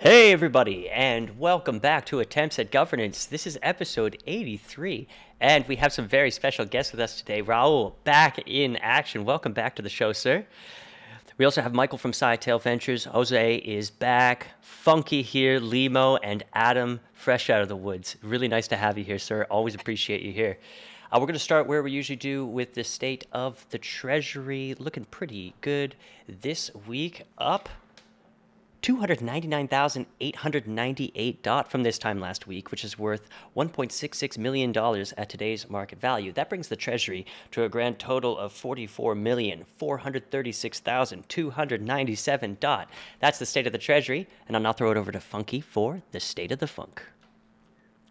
Hey everybody, and welcome back to Attempts at Governance. This is episode 83, and we have some very special guests with us today. Raul, back in action. Welcome back to the show, sir. We also have Michael from Sci-Tail Ventures. Jose is back. Funky here, Limo, and Adam, fresh out of the woods. Really nice to have you here, sir. Always appreciate you here. We're going to start where we usually do with the state of the Treasury. Looking pretty good this week, up 299,898 DOT from this time last week, which is worth $1.66 million at today's market value. That brings the Treasury to a grand total of 44,436,297 DOT. That's the state of the Treasury, and I'll now throw it over to Funky for the State of the Funk.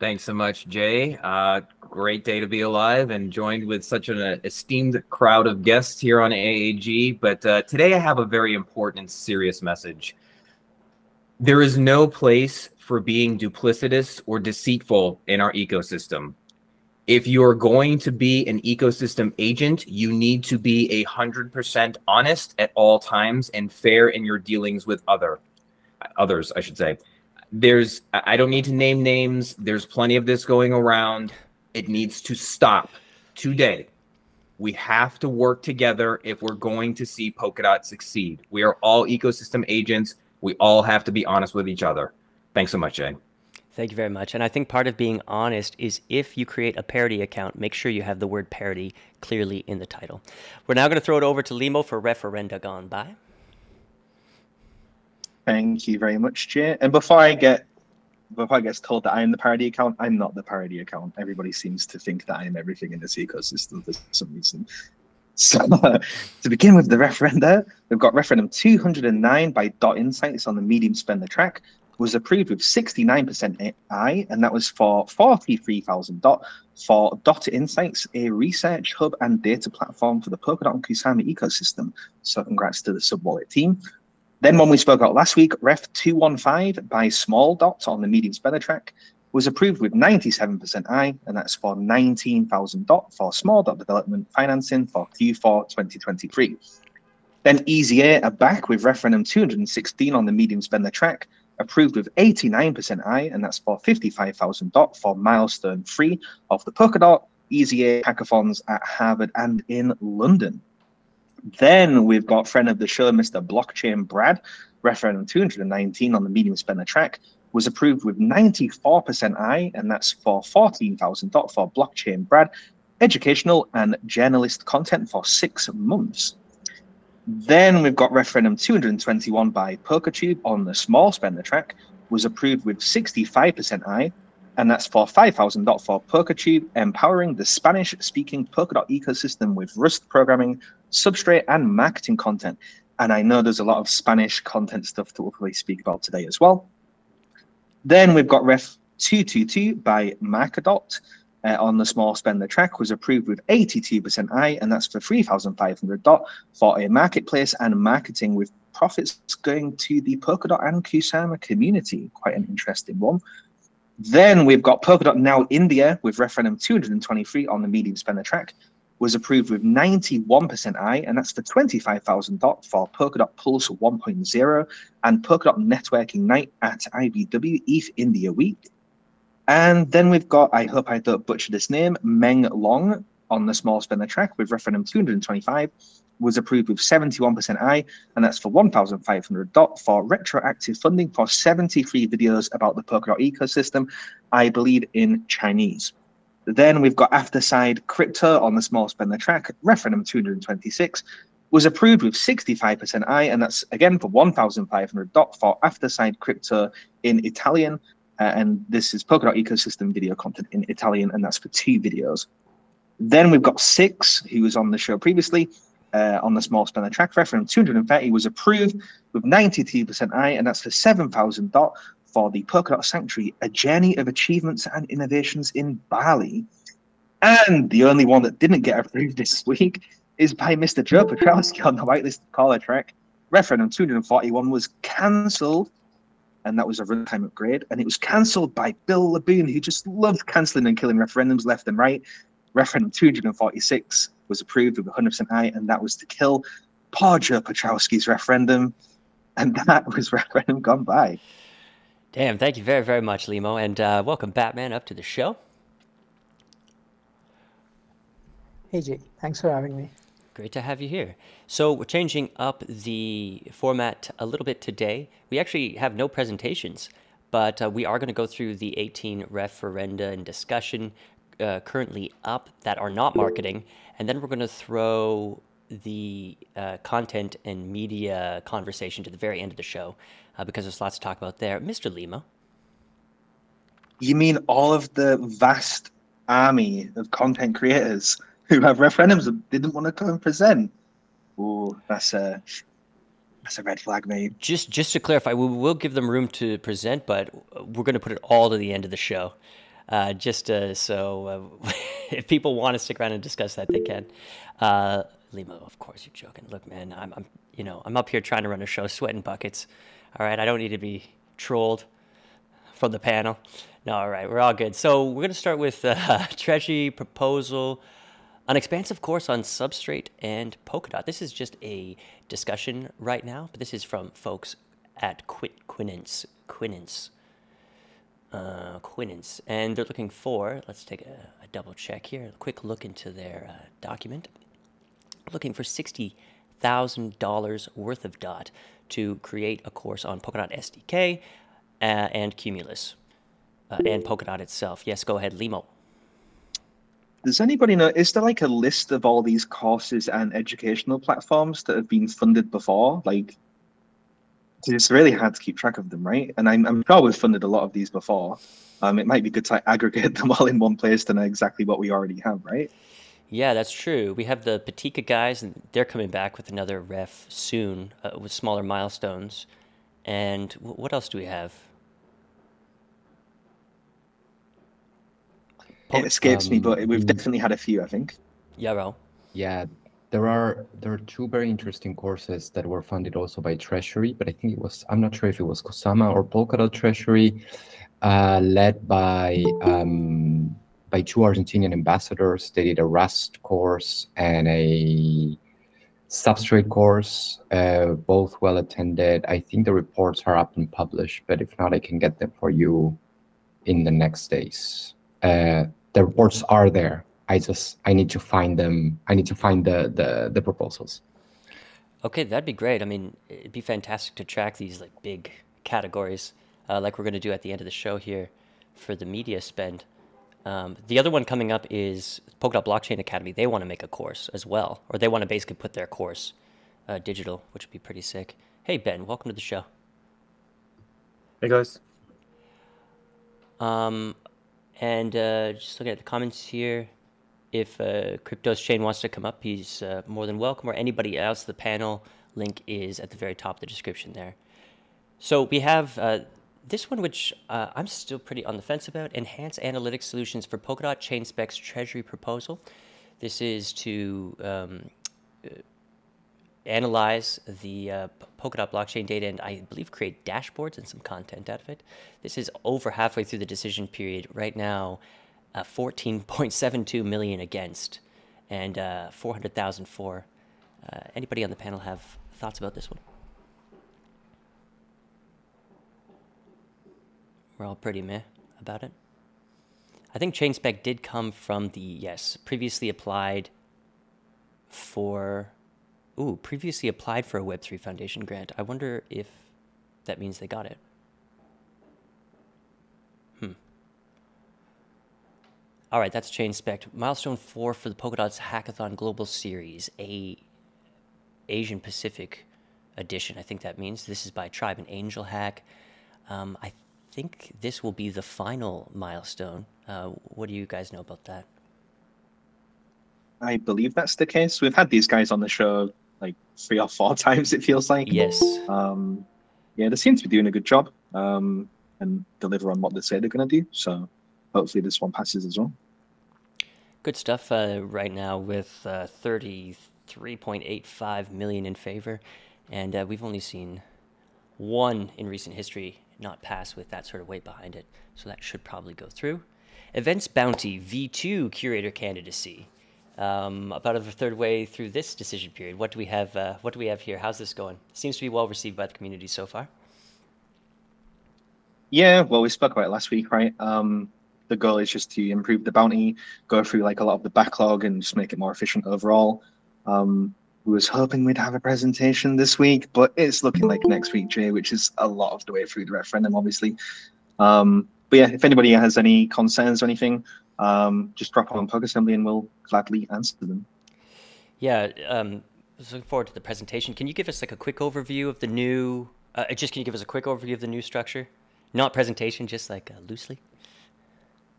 Thanks so much, Jay. Great day to be alive and joined with such an esteemed crowd of guests here on AAG. But today I have a very important and serious message. There is no place for being duplicitous or deceitful in our ecosystem. If you're going to be an ecosystem agent, you need to be 100% honest at all times and fair in your dealings with others, I should say. I don't need to name names. There's plenty of this going around. It needs to stop today. We have to work together if we're going to see Polkadot succeed. We are all ecosystem agents. We all have to be honest with each other. Thanks so much, Jay. Thank you very much. And I think part of being honest is if you create a parody account, make sure you have the word parody clearly in the title. We're now going to throw it over to Limo for Referenda Gone By. Thank you very much, Jay. And before I get told that I'm the parody account, I'm not the parody account. Everybody seems to think that I'm everything in this ecosystem for some reason. So to begin with the referenda, we've got referendum 209 by Dot Insights on the medium spender track. It was approved with 69% aye, and that was for 43,000 DOT for Dot Insights, a research hub and data platform for the Polkadot and Kusama ecosystem. So congrats to the subwallet team. Then one we spoke about last week, Ref 215 by Small Dot on the medium spender track, was approved with 97% aye, and that's for 19,000 DOT for small DOT development financing for Q4 2023. Then EZA are back with referendum 216 on the medium spender track, approved with 89% aye, and that's for 55,000 DOT for milestone 3 of the Polkadot EZA hackathons at Harvard and in London. Then we've got friend of the show, Mr. Blockchain Brad, referendum 219 on the medium spender track, was approved with 94% aye, and that's for 14,000 DOT for Blockchain Brad, educational and journalist content for 6 months. Then we've got referendum 221 by Polkatube on the small spender track, was approved with 65% aye, and that's for 5,000 DOT for Polkatube, empowering the Spanish-speaking Polkadot ecosystem with Rust programming, Substrate, and marketing content. And I know there's a lot of Spanish content stuff that we'll probably speak about today as well. Then we've got Ref 222 by Markadot, on the small spender track was approved with 82% aye, and that's for $3,500 for a marketplace and marketing with profits going to the Polkadot and Kusama community. Quite an interesting one. Then we've got Polkadot Now India with referendum 223 on the medium spender track, was approved with 91% aye, and that's for $25,000 for Polkadot Pulse 1.0 and Polkadot Networking Night at IBW ETH India Week. And then we've got, I hope I don't butcher this name, Meng Long on the small spender track with referendum 225, was approved with 71% aye, and that's for $1,500 for retroactive funding for 73 videos about the Polkadot ecosystem, I believe in Chinese. Then we've got Afterside Crypto on the small spender track, referendum 226, was approved with 65% aye, and that's again for $1,500 for Afterside Crypto in Italian, and this is Polkadot ecosystem video content in Italian, and that's for 2 videos. Then we've got Six, who was on the show previously, on the small spender track, referendum 230 was approved with 92% aye, and that's for $7,000 for the Polkadot Sanctuary, a journey of achievements and innovations in Bali. And the only one that didn't get approved this week is by Mr. Joe Petrowski on the whitelist caller track. Referendum 241 was cancelled, and that was a runtime upgrade, and it was cancelled by Bill Laboon, who just loved cancelling and killing referendums left and right. Referendum 246 was approved with 100% aye, and that was to kill poor Joe Petrowski's referendum, and that was referendum gone by. Damn, thank you very, very much, Limo, and welcome, Batman, up to the show. Hey, Jake, thanks for having me. Great to have you here. So we're changing up the format a little bit today. We actually have no presentations, but we are going to go through the 18 referenda and discussion currently up that are not marketing, and then we're going to throw the content and media conversation to the very end of the show because there's lots to talk about there. Mr. Lima. You mean all of the vast army of content creators who have referendums that didn't want to come and present? Ooh, that's a red flag, mate. Just to clarify, we will give them room to present, but we're going to put it all to the end of the show. So if people want to stick around and discuss that, they can. Limo, of course you're joking. Look, man, I'm up here trying to run a show, sweating buckets. All right, I don't need to be trolled from the panel. No, all right, we're all good. So we're going to start with Treasury proposal, an expansive course on Substrate and Polkadot. This is just a discussion right now, but this is from folks at Quinance, and they're looking for, let's take a double check here, a quick look into their document, looking for $60,000 worth of DOT to create a course on Polkadot SDK and Cumulus and Polkadot itself. Yes, go ahead, Limo. Does anybody know, is there like a list of all these courses and educational platforms that have been funded before? Like, it's really hard to keep track of them, right? And I'm sure we've funded a lot of these before. It might be good to aggregate them all in one place to know exactly what we already have, right? Yeah, that's true. We have the Patika guys, and they're coming back with another ref soon with smaller milestones. And what else do we have? It escapes me, but we've definitely had a few, I think. Yeah, well. Yeah. There are 2 very interesting courses that were funded also by Treasury, but I think it was, I'm not sure if it was Kusama or Polkadot Treasury, led by 2 Argentinian ambassadors. They did a Rust course and a Substrate course, both well attended. I think the reports are up and published, but if not, I can get them for you in the next days. The reports are there. I need to find them. I need to find the proposals. Okay, that'd be great. I mean, it'd be fantastic to track these like big categories, like we're going to do at the end of the show here for the media spend. The other one coming up is Polkadot Blockchain Academy. They want to make a course as well, or they want to basically put their course digital, which would be pretty sick. Hey, Ben, welcome to the show. Hey, guys. And just looking at the comments here. If Cryptos Shane wants to come up, he's more than welcome, or anybody else. The panel link is at the very top of the description there. So we have This one, which I'm still pretty on the fence about, Enhanced Analytics Solutions for Polkadot ChainSpec's Treasury Proposal. This is to analyze the Polkadot blockchain data and I believe create dashboards and some content out of it. This is over halfway through the decision period right now, 14.72 million against and 400,000 for. Anybody on the panel have thoughts about this one? We're all pretty meh about it. I think ChainSpec did come from the, yes, previously applied for a Web3 Foundation grant. I wonder if that means they got it. All right, that's ChainSpec. Milestone 4 for the Polkadot's Hackathon Global Series, Asian Pacific edition. I think that means this is by Tribe and Angel Hack. I think this will be the final milestone. What do you guys know about that? I believe that's the case. We've had these guys on the show like 3 or 4 times, it feels like. Yes. Yeah, they seem to be doing a good job and deliver on what they say they're going to do. So hopefully this one passes as well. Good stuff right now with 33.85 million in favor. And we've only seen one in recent history not pass with that sort of weight behind it. So that should probably go through. Events Bounty V2 Curator Candidacy. About a third way through this decision period. What do we have? What do we have here? How's this going? Seems to be well received by the community so far. Yeah, well, we spoke about it last week, right? The goal is just to improve the bounty, go through like a lot of the backlog, and just make it more efficient overall. We was hoping we'd have a presentation this week, but it's looking like next week, Jay, which is a lot of the way through the referendum, obviously. But yeah, if anybody has any concerns or anything, just drop on PogAssembly and we'll gladly answer them. Yeah, looking forward to the presentation. Can you give us like a quick overview of the new? Can you give us a quick overview of the new structure? Not presentation, just like loosely.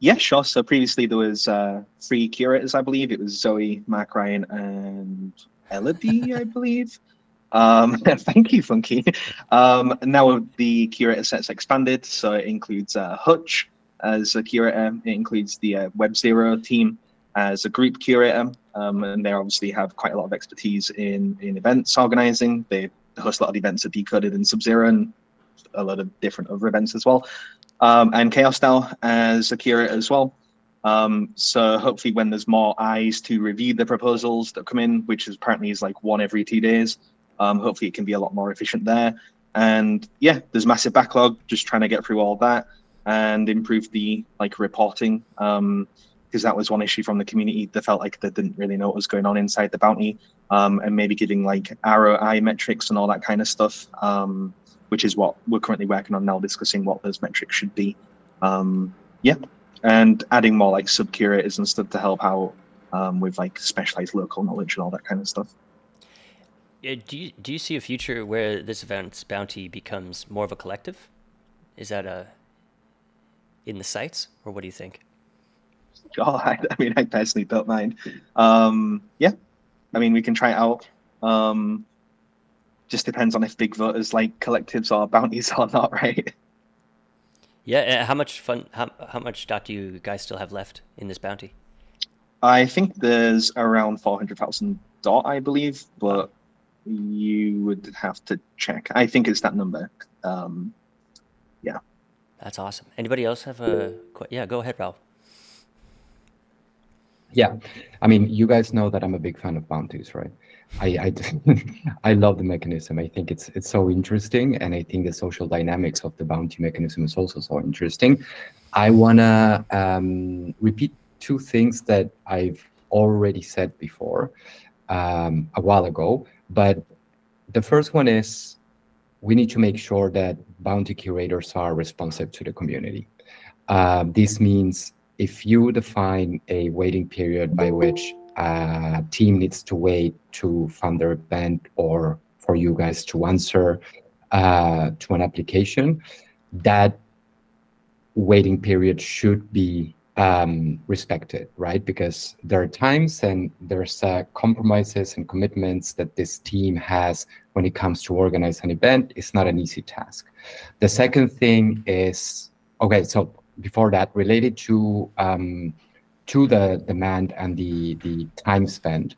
Yeah, sure. So previously there was 3 curators, I believe. It was Zoe, Mark Ryan, and Elodie, I believe. Thank you, Funky. Now the curator set's expanded, so it includes Hutch as a curator. It includes the Web0 team as a group curator, and they obviously have quite a lot of expertise in events organizing. They host a lot of events at Decoded and Sub-Zero and a lot of different other events as well. And Chaos Now as a curator as well. So hopefully when there's more eyes to review the proposals that come in, which is apparently is like 1 every 2 days, hopefully it can be a lot more efficient there. And yeah, there's massive backlog, just trying to get through all that and improve the like reporting, because that was one issue from the community. They felt like they didn't really know what was going on inside the bounty, and maybe giving like ROI metrics and all that kind of stuff, which is what we're currently working on now, discussing what those metrics should be. Yeah, and adding more like sub-curators and stuff to help out with like specialized local knowledge and all that kind of stuff. Yeah, do you see a future where this event's bounty becomes more of a collective? Is that in the sites, or what do you think? Oh, I mean, I personally don't mind. Yeah, I mean, we can try it out. Just depends on if big voters like collectives or bounties or not, right? Yeah, how much dot do you guys still have left in this bounty? I think there's around 400,000 dot, I believe, but you would have to check. I think it's that number. Yeah. That's awesome. Anybody else have a... Yeah, go ahead, Ralph. Yeah, I mean, you guys know that I'm a big fan of bounties, right? I love the mechanism. I think it's so interesting, and I think the social dynamics of the bounty mechanism is also so interesting. I want to repeat 2 things that I've already said before a while ago, but the first one is we need to make sure that bounty curators are responsive to the community. This means if you define a waiting period by which a team needs to wait to fund their event or for you guys to answer to an application, that waiting period should be respected, right? Because there are times and there's compromises and commitments that this team has when it comes to organize an event, it's not an easy task. The second thing is, okay, so before that, related to the demand and the time spent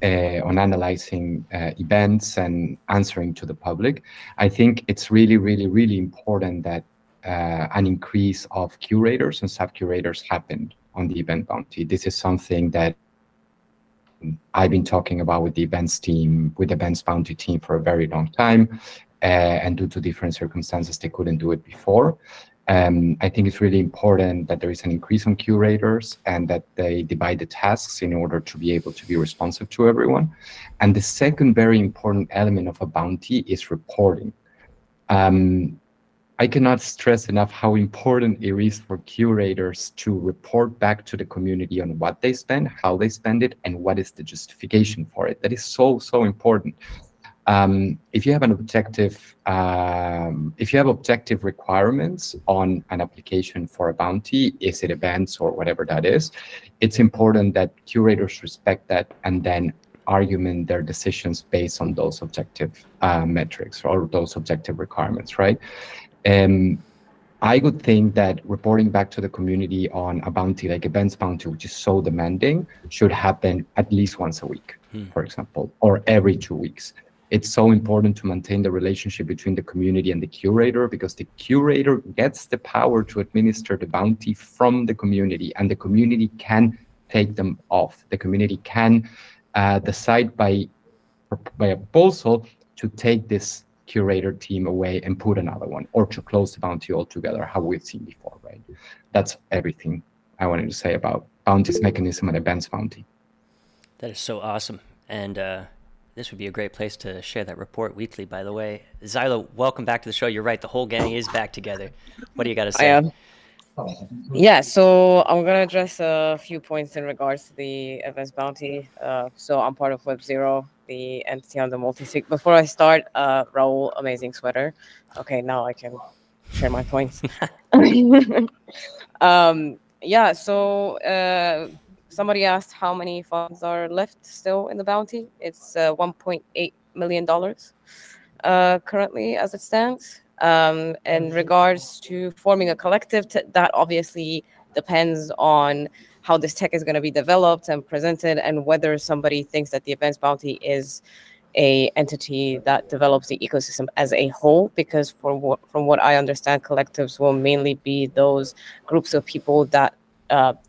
on analyzing events and answering to the public, I think it's really, really, really important that an increase of curators and sub-curators happened on the event bounty. This is something that I've been talking about with the events team, with the events bounty team for a very long time, and due to different circumstances, they couldn't do it before. I think it's really important that there is an increase on curators and that they divide the tasks in order to be able to be responsive to everyone. And the second very important element of a bounty is reporting. I cannot stress enough how important it is for curators to report back to the community on what they spend, how they spend it, and what is the justification for it. That is so, so important. If you have an objective, if you have objective requirements on an application for a bounty, is it events or whatever that is, it's important that curators respect that and then argument their decisions based on those objective metrics or those objective requirements, right? I would think that reporting back to the community on a bounty like events bounty, which is so demanding, should happen at least once a week, for example, or every 2 weeks. It's so important to maintain the relationship between the community and the curator, because the curator gets the power to administer the bounty from the community, and the community can take them off. The community can decide by a proposal to take this curator team away and put another one, or to close the bounty altogether, how we've seen before, right? That's everything I wanted to say about bounties mechanism and events bounty. That is so awesome. And this would be a great place to share that report weekly, by the way. Zyla, welcome back to the show. You're right, the whole gang is back together. What do you got to say? Yeah, so I'm going to address a few points in regards to the events bounty. So I'm part of Web Zero, the entity on the multi-sig. Before I start, Raul, amazing sweater. Okay, now I can share my points. Yeah, so somebody asked how many funds are left still in the bounty. It's $1.8 million currently as it stands. In regards to forming a collective, that obviously depends on how this tech is going to be developed and presented, and whether somebody thinks that the events bounty is a entity that develops the ecosystem as a whole, because from what I understand, collectives will mainly be those groups of people that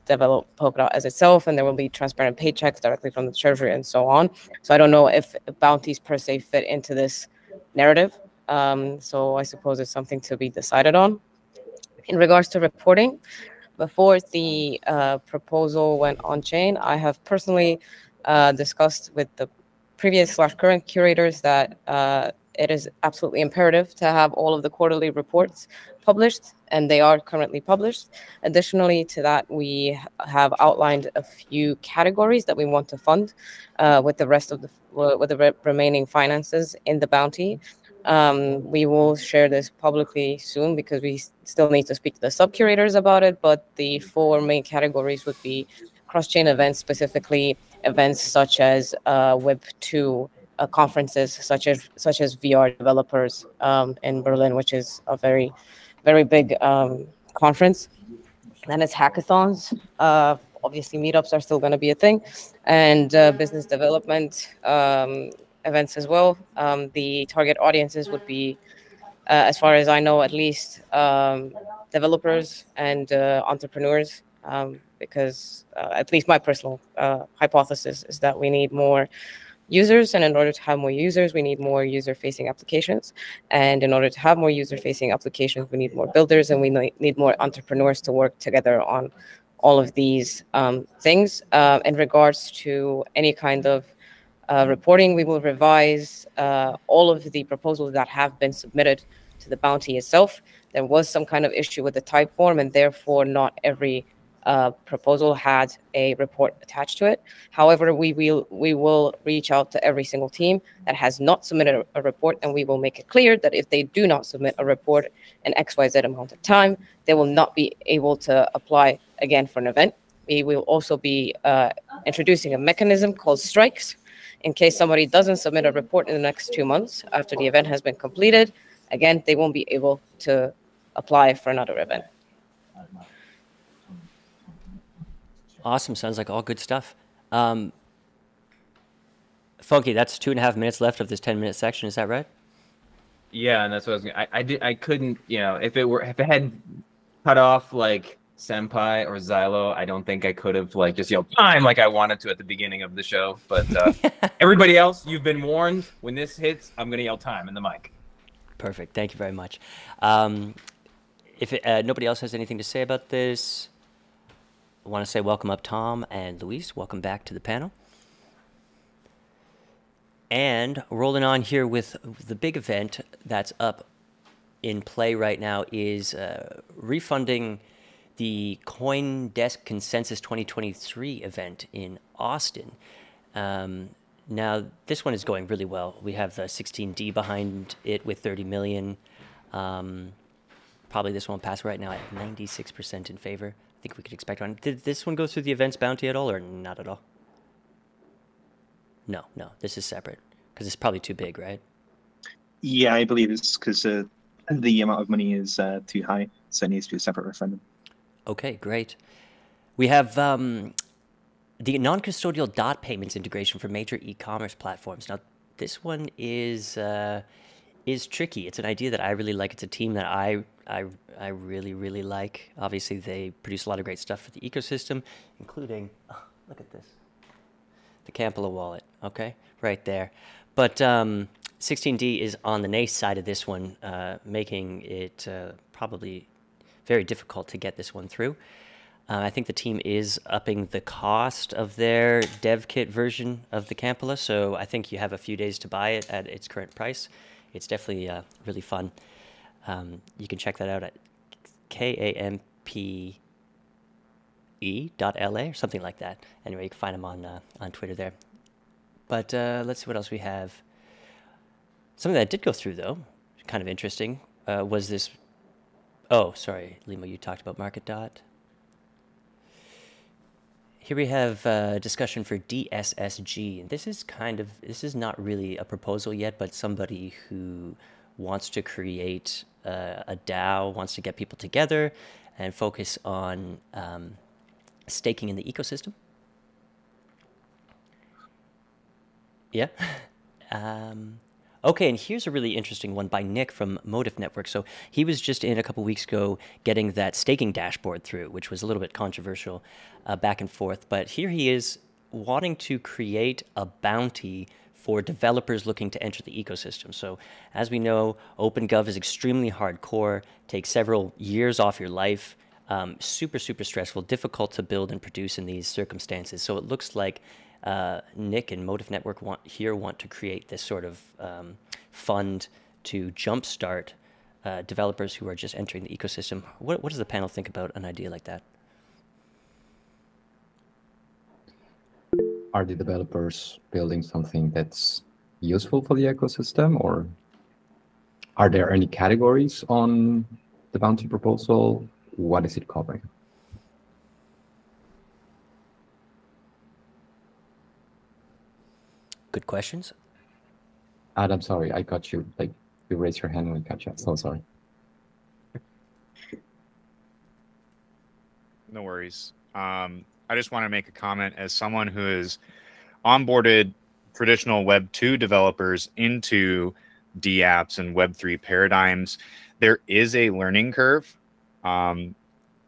develop Polkadot as itself, and there will be transparent paychecks directly from the treasury and so on. So I don't know if bounties per se fit into this narrative. So I suppose it's something to be decided on. In regards to reporting, before the proposal went on chain, I have personally discussed with the previous / current curators that it is absolutely imperative to have all of the quarterly reports published, and they are currently published. Additionally to that, we have outlined a few categories that we want to fund with the rest of the remaining finances in the bounty. We will share this publicly soon, because we still need to speak to the sub-curators about it, but the four main categories would be cross-chain events, specifically events such as Web2 conferences, such as VR developers in Berlin, which is a very, very big conference. Then it's hackathons. Obviously, meetups are still going to be a thing, and business development events as well. The target audiences would be, as far as I know, at least developers and entrepreneurs, because at least my personal hypothesis is that we need more users, and in order to have more users, we need more user-facing applications, and in order to have more user-facing applications, we need more builders, and we need more entrepreneurs to work together on all of these things. In regards to any kind of reporting, we will revise all of the proposals that have been submitted to the bounty itself. There was some kind of issue with the type form, and therefore not every proposal had a report attached to it. However, we will reach out to every single team that has not submitted a report, and we will make it clear that if they do not submit a report in XYZ amount of time, they will not be able to apply again for an event. we will also be introducing a mechanism called strikes in case somebody doesn't submit a report in the next 2 months after the event has been completed. Again, they won't be able to apply for another event. Awesome. Sounds like all good stuff. Funky, that's 2.5 minutes left of this 10-minute section. Is that right? Yeah, and that's what I was gonna, I couldn't, you know, if it had cut off like Senpai or Xylo, I don't think I could have like just yelled time like I wanted to at the beginning of the show. But everybody else, you've been warned. When this hits, I'm gonna yell time in the mic. Perfect. Thank you very much. If nobody else has anything to say about this, I want to say welcome up Tom and Luis. Welcome back to the panel. And rolling on here with the big event that's up in play right now is refunding the CoinDesk Consensus 2023 event in Austin. Now, this one is going really well. We have the 16D behind it with 30 million. Probably this one will pass right now at 96% in favor. I think we could expect one. Did this one go through the events bounty at all or not at all? No, no, this is separate because it's probably too big, right? Yeah, I believe it's because the amount of money is too high, so it needs to be a separate referendum. Okay, great. We have the non-custodial dot payments integration for major e-commerce platforms. Now, this one is tricky. It's an idea that I really like. It's a team that I really, really like. Obviously, they produce a lot of great stuff for the ecosystem, including, oh, look at this. The Kampala wallet, okay, right there. But 16D is on the NACE side of this one, making it probably very difficult to get this one through. I think the team is upping the cost of their dev kit version of the Kampala, so I think you have a few days to buy it at its current price. It's definitely really fun. You can check that out at KAMPE.LA or something like that. Anyway, you can find them on Twitter there. But let's see what else we have. Something that did go through, though, kind of interesting, was this... Oh, sorry, Limo, you talked about Market Dot. Here we have a discussion for DSSG. And this is kind of... This is not really a proposal yet, but somebody who wants to create a DAO, wants to get people together and focus on... staking in the ecosystem. Yeah. Okay, and here's a really interesting one by Nick from Motive Network. So he was just in a couple weeks ago getting that staking dashboard through, which was a little bit controversial back and forth. But here he is wanting to create a bounty for developers looking to enter the ecosystem. So as we know, OpenGov is extremely hardcore, takes several years off your life. Super, super stressful, difficult to build and produce in these circumstances. So it looks like Nick and Motive Network want to create this sort of fund to jumpstart developers who are just entering the ecosystem. What does the panel think about an idea like that? Are the developers building something that's useful for the ecosystem, or are there any categories on the bounty proposal? What is it covering? Good questions. Adam, sorry, I got you. Like, you raise your hand when I got you. So sorry. No worries. I just want to make a comment as someone who has onboarded traditional Web 2 developers into dApps and Web 3 paradigms. There is a learning curve.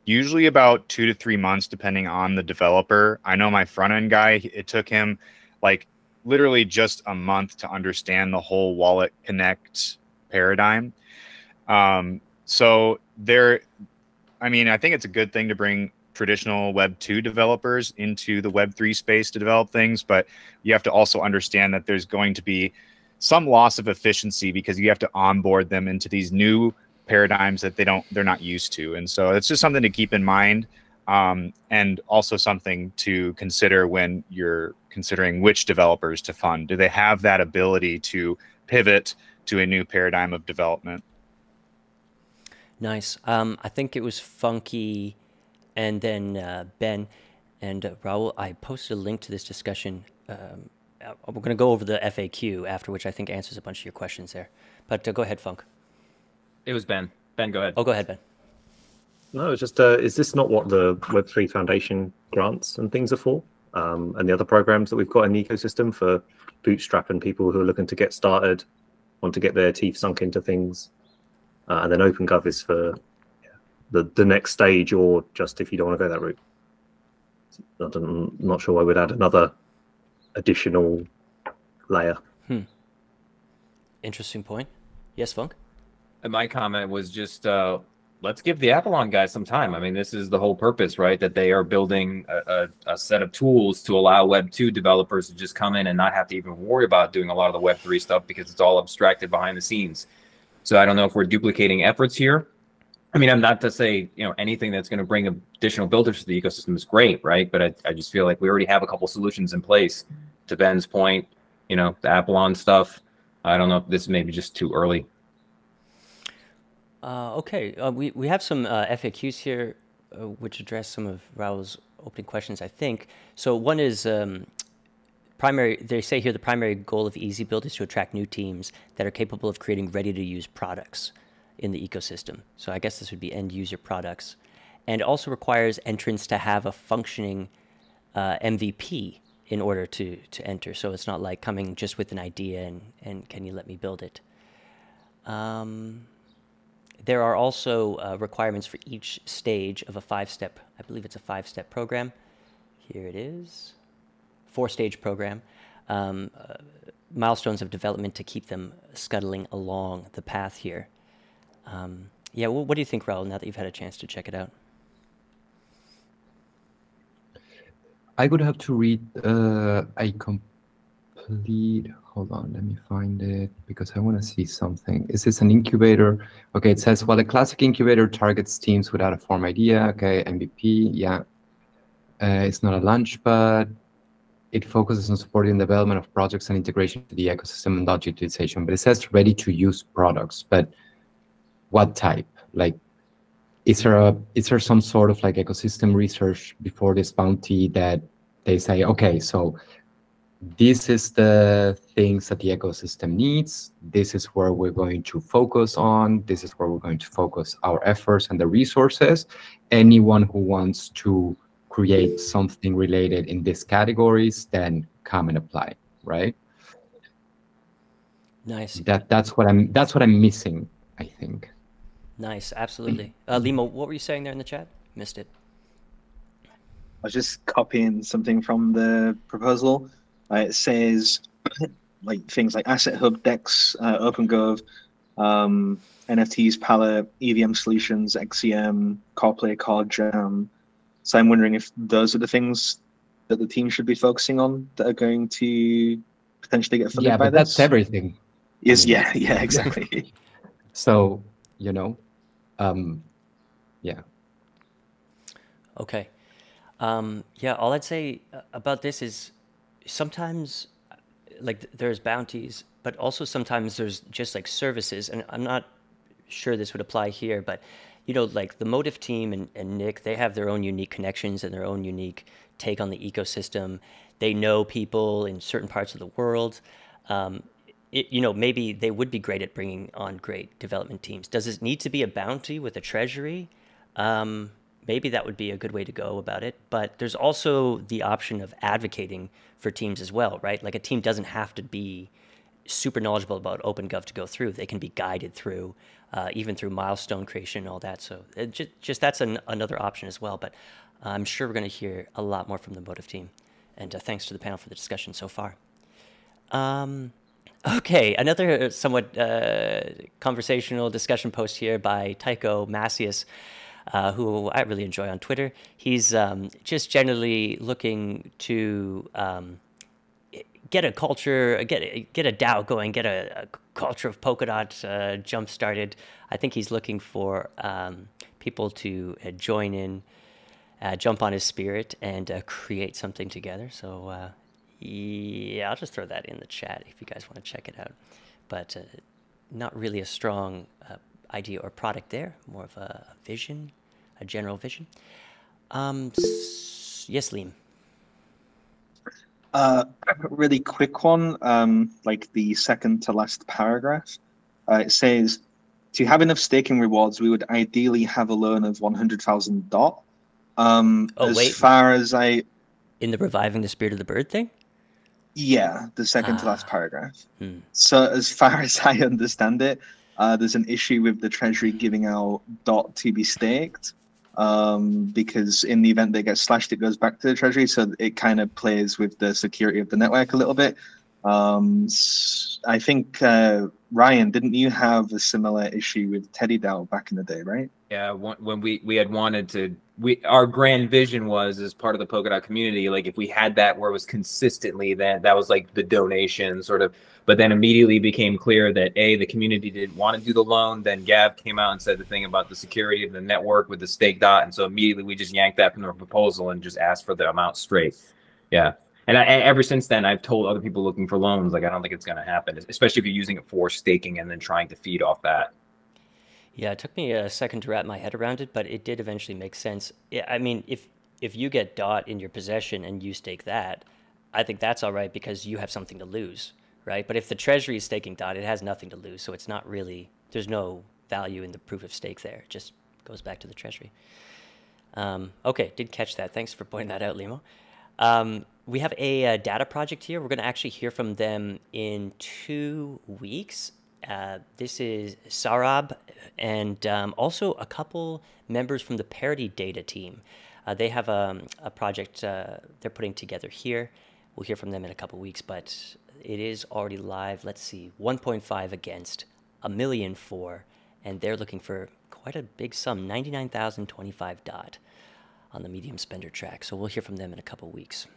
Usually about 2 to 3 months, depending on the developer. I know my front end guy, it took him like literally just a month to understand the whole Wallet Connect paradigm. So there, I mean, I think it's a good thing to bring traditional Web 2 developers into the Web 3 space to develop things, but you have to also understand that there's going to be some loss of efficiency because you have to onboard them into these new paradigms that they're not used to. And so it's just something to keep in mind, and also something to consider when you're considering which developers to fund. Do they have that ability to pivot to a new paradigm of development? Nice. I think it was Funky and then Ben And Raul, I posted a link to this discussion. We're going to go over the FAQ, after which I think answers a bunch of your questions there. But go ahead, Funk. It was Ben. Ben, go ahead. Oh, go ahead, Ben. No, it's just, is this not what the Web3 Foundation grants and things are for? And the other programs that we've got in the ecosystem for bootstrapping people who are looking to get started, want to get their teeth sunk into things. And then OpenGov is for the next stage, or just if you don't want to go that route. I'm not sure why we'd add another additional layer. Hmm. Interesting point. Yes, Funk? And my comment was just, let's give the Apollon guys some time. I mean, this is the whole purpose, right? That they are building a set of tools to allow Web 2 developers to just come in and not have to even worry about doing a lot of the Web 3 stuff, because it's all abstracted behind the scenes. So I don't know if we're duplicating efforts here. I mean, I'm not to say, you know, anything that's going to bring additional builders to the ecosystem is great, right? But I just feel like we already have a couple solutions in place. To Ben's point, you know, the Apollon stuff. I don't know if this may be just too early. Okay, we have some FAQs here, which address some of Raul's opening questions, I think. So one is they say here the primary goal of Easy Build is to attract new teams that are capable of creating ready-to-use products in the ecosystem. So I guess this would be end-user products. And also requires entrants to have a functioning MVP in order to enter. So it's not like coming just with an idea and can you let me build it? There are also requirements for each stage of a five-step, I believe it's a five-step program. Here it is, four-stage program. Milestones of development to keep them scuttling along the path here. Yeah, well, what do you think, Raul, now that you've had a chance to check it out? I would have to read, hold on, let me find it, because I want to see something. Is this an incubator? Okay, it says, well, a classic incubator targets teams without a form idea. Okay, MVP, yeah. It's not a launchpad. It focuses on supporting development of projects and integration to the ecosystem and launch utilization. But it says ready-to-use products. But what type? Like, is there some sort of like ecosystem research before this bounty that they say, okay, so this is the things that the ecosystem needs. This is where we're going to focus on. This is where we're going to focus our efforts and the resources. Anyone who wants to create something related in these categories, then come and apply, right? Nice. That's what I'm missing, I think. Nice, absolutely. Limo, what were you saying there in the chat? Missed it. I was just copying something from the proposal. It says like things like Asset Hub, Dex, OpenGov, NFTs, Pala, EVM Solutions, XCM, CarPlay, CarJam. So I'm wondering if those are the things that the team should be focusing on that are going to potentially get funded by this. Yeah, that's everything. Yes, yeah, exactly. So, you know, yeah. Okay. Yeah, all I'd say about this is, sometimes like there's bounties, but also sometimes there's just like services, and I'm not sure this would apply here, but you know, like the Motive team and Nick, they have their own unique connections and their own unique take on the ecosystem. They know people in certain parts of the world. You know, maybe they would be great at bringing on great development teams. Does it need to be a bounty with a treasury? Maybe that would be a good way to go about it. But there's also the option of advocating for teams as well, right? Like a team doesn't have to be super knowledgeable about OpenGov to go through. They can be guided through, even through milestone creation and all that. So it just that's another option as well. But I'm sure we're going to hear a lot more from the Motive team. And thanks to the panel for the discussion so far. Okay, another somewhat conversational discussion post here by Tycho Macias, who I really enjoy on Twitter. He's just generally looking to get a culture, get a DAO going, get a culture of Polkadot jump started. I think he's looking for people to join in, jump on his spirit, and create something together. So yeah, I'll just throw that in the chat if you guys want to check it out. But not really a strong idea or product there, more of a vision, a general vision. questions. Yes, Liam. Really quick one, like the second to last paragraph. It says, to have enough staking rewards, we would ideally have a loan of 100,000 DOT. In the reviving the spirit of the bird thing? Yeah, the second to last paragraph. Hmm. So as far as I understand it, there's an issue with the Treasury giving out DOT to be staked. Because in the event they get slashed, it goes back to the Treasury, so it kind of plays with the security of the network a little bit. I think, Ryan, didn't you have a similar issue with TeddyDAO back in the day, right? Yeah, when we had wanted to, our grand vision was, as part of the Polkadot community, like if we had that where it was consistently, that was like the donation sort of, but then immediately became clear that A, the community didn't want to do the loan, then Gav came out and said the thing about the security of the network with the stake DOT, and so immediately we just yanked that from the proposal and just asked for the amount straight. Yeah. And ever since then, I've told other people looking for loans, like, I don't think it's going to happen, especially if you're using it for staking and then trying to feed off that. Yeah, it took me a second to wrap my head around it, but it did eventually make sense. I mean, if you get DOT in your possession and you stake that, I think that's all right because you have something to lose, right? But if the Treasury is staking DOT, it has nothing to lose, so it's not really, there's no value in the proof of stake there. It just goes back to the Treasury. Okay, did catch that. Thanks for pointing that out, Limo. We have a data project here. We're going to actually hear from them in 2 weeks. This is Sarab and also a couple members from the Parity Data team. They have a project they're putting together here. We'll hear from them in a couple weeks, but it is already live. Let's see, 1.5 against 1,000,004, and they're looking for quite a big sum, 99,025 DOT on the medium spender track. So we'll hear from them in a couple weeks.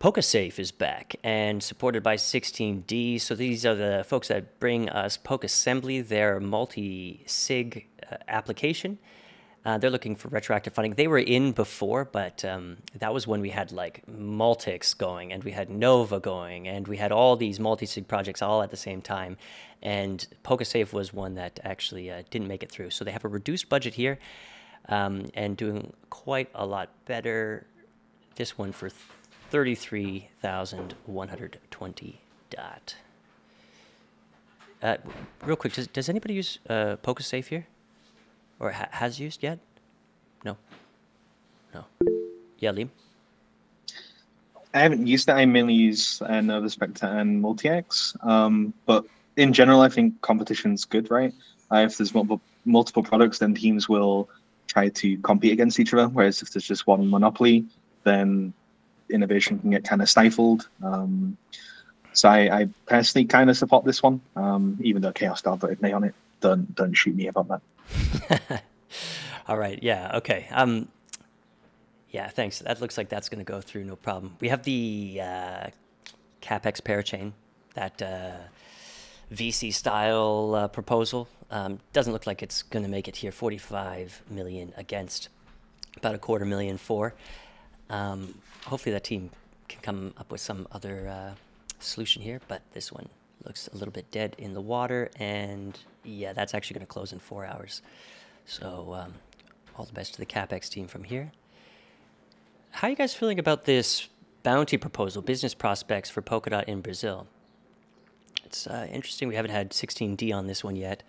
PokeSafe is back and supported by 16D. So these are the folks that bring us PokeAssembly, their multi-sig application. They're looking for retroactive funding. They were in before, but that was when we had like Multics going and we had Nova going and we had all these multi-sig projects all at the same time. And PokeSafe was one that actually didn't make it through. So they have a reduced budget here and doing quite a lot better. This one for 33,120 DOT. Real quick, does anybody use PokeSafe here? Or has used yet? No? No. Yeah, Liam? I haven't used that. I mainly use Nova Spectre and MultiX. But in general, I think competition's good, right? If there's multiple products, then teams will try to compete against each other. Whereas if there's just one monopoly, then innovation can get kind of stifled. So I personally kind of support this one, even though Chaos Dog voted nay on it. Don't shoot me about that. All right. Yeah. Okay. Yeah. Thanks. That looks like that's going to go through no problem. We have the CapEx parachain, that VC style proposal. Doesn't look like it's going to make it here. 45 million against about a $250,000 for. Hopefully that team can come up with some other solution here, but this one looks a little bit dead in the water, and yeah, that's actually going to close in 4 hours. So all the best to the CapEx team from here. How are you guys feeling about this bounty proposal, business prospects for Polkadot in Brazil? It's interesting. We haven't had 16D on this one yet.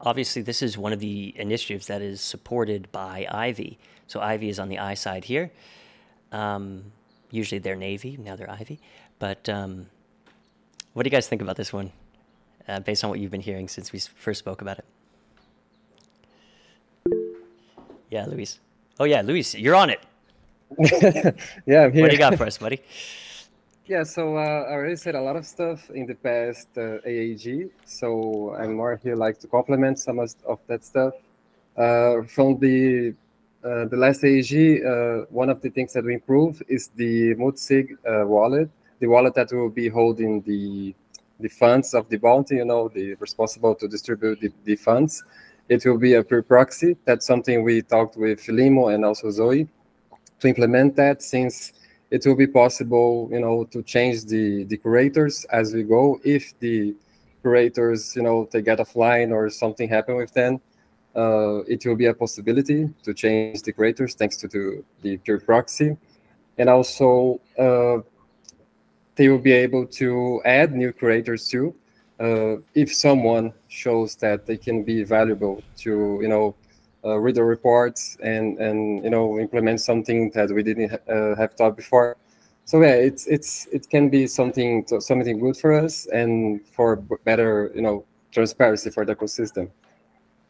Obviously, this is one of the initiatives that is supported by Ivy. So Ivy is on the I side here. Usually they're Navy, now they're Ivy. But what do you guys think about this one, based on what you've been hearing since we first spoke about it? Yeah, Luis. Oh yeah, Luis, you're on it. Yeah, I'm here. What do you got for us, buddy? Yeah, so I already said a lot of stuff in the past AAG, so I'm more here like to complement some of that stuff. From the last AAG, one of the things that we improved is the Multisig wallet, the wallet that will be holding the funds of the bounty, you know, the responsible to distribute the funds. It will be a peer proxy. That's something we talked with Limo and also Zoe to implement that, since it will be possible, you know, to change the curators as we go. If the curators, you know, they get offline or something happen with them, It will be a possibility to change the creators thanks to the Pure proxy. And also, they will be able to add new creators too. If someone shows that they can be valuable to, read the reports and implement something that we didn't have thought before. So yeah, it can be something good for us and for better, transparency for the ecosystem.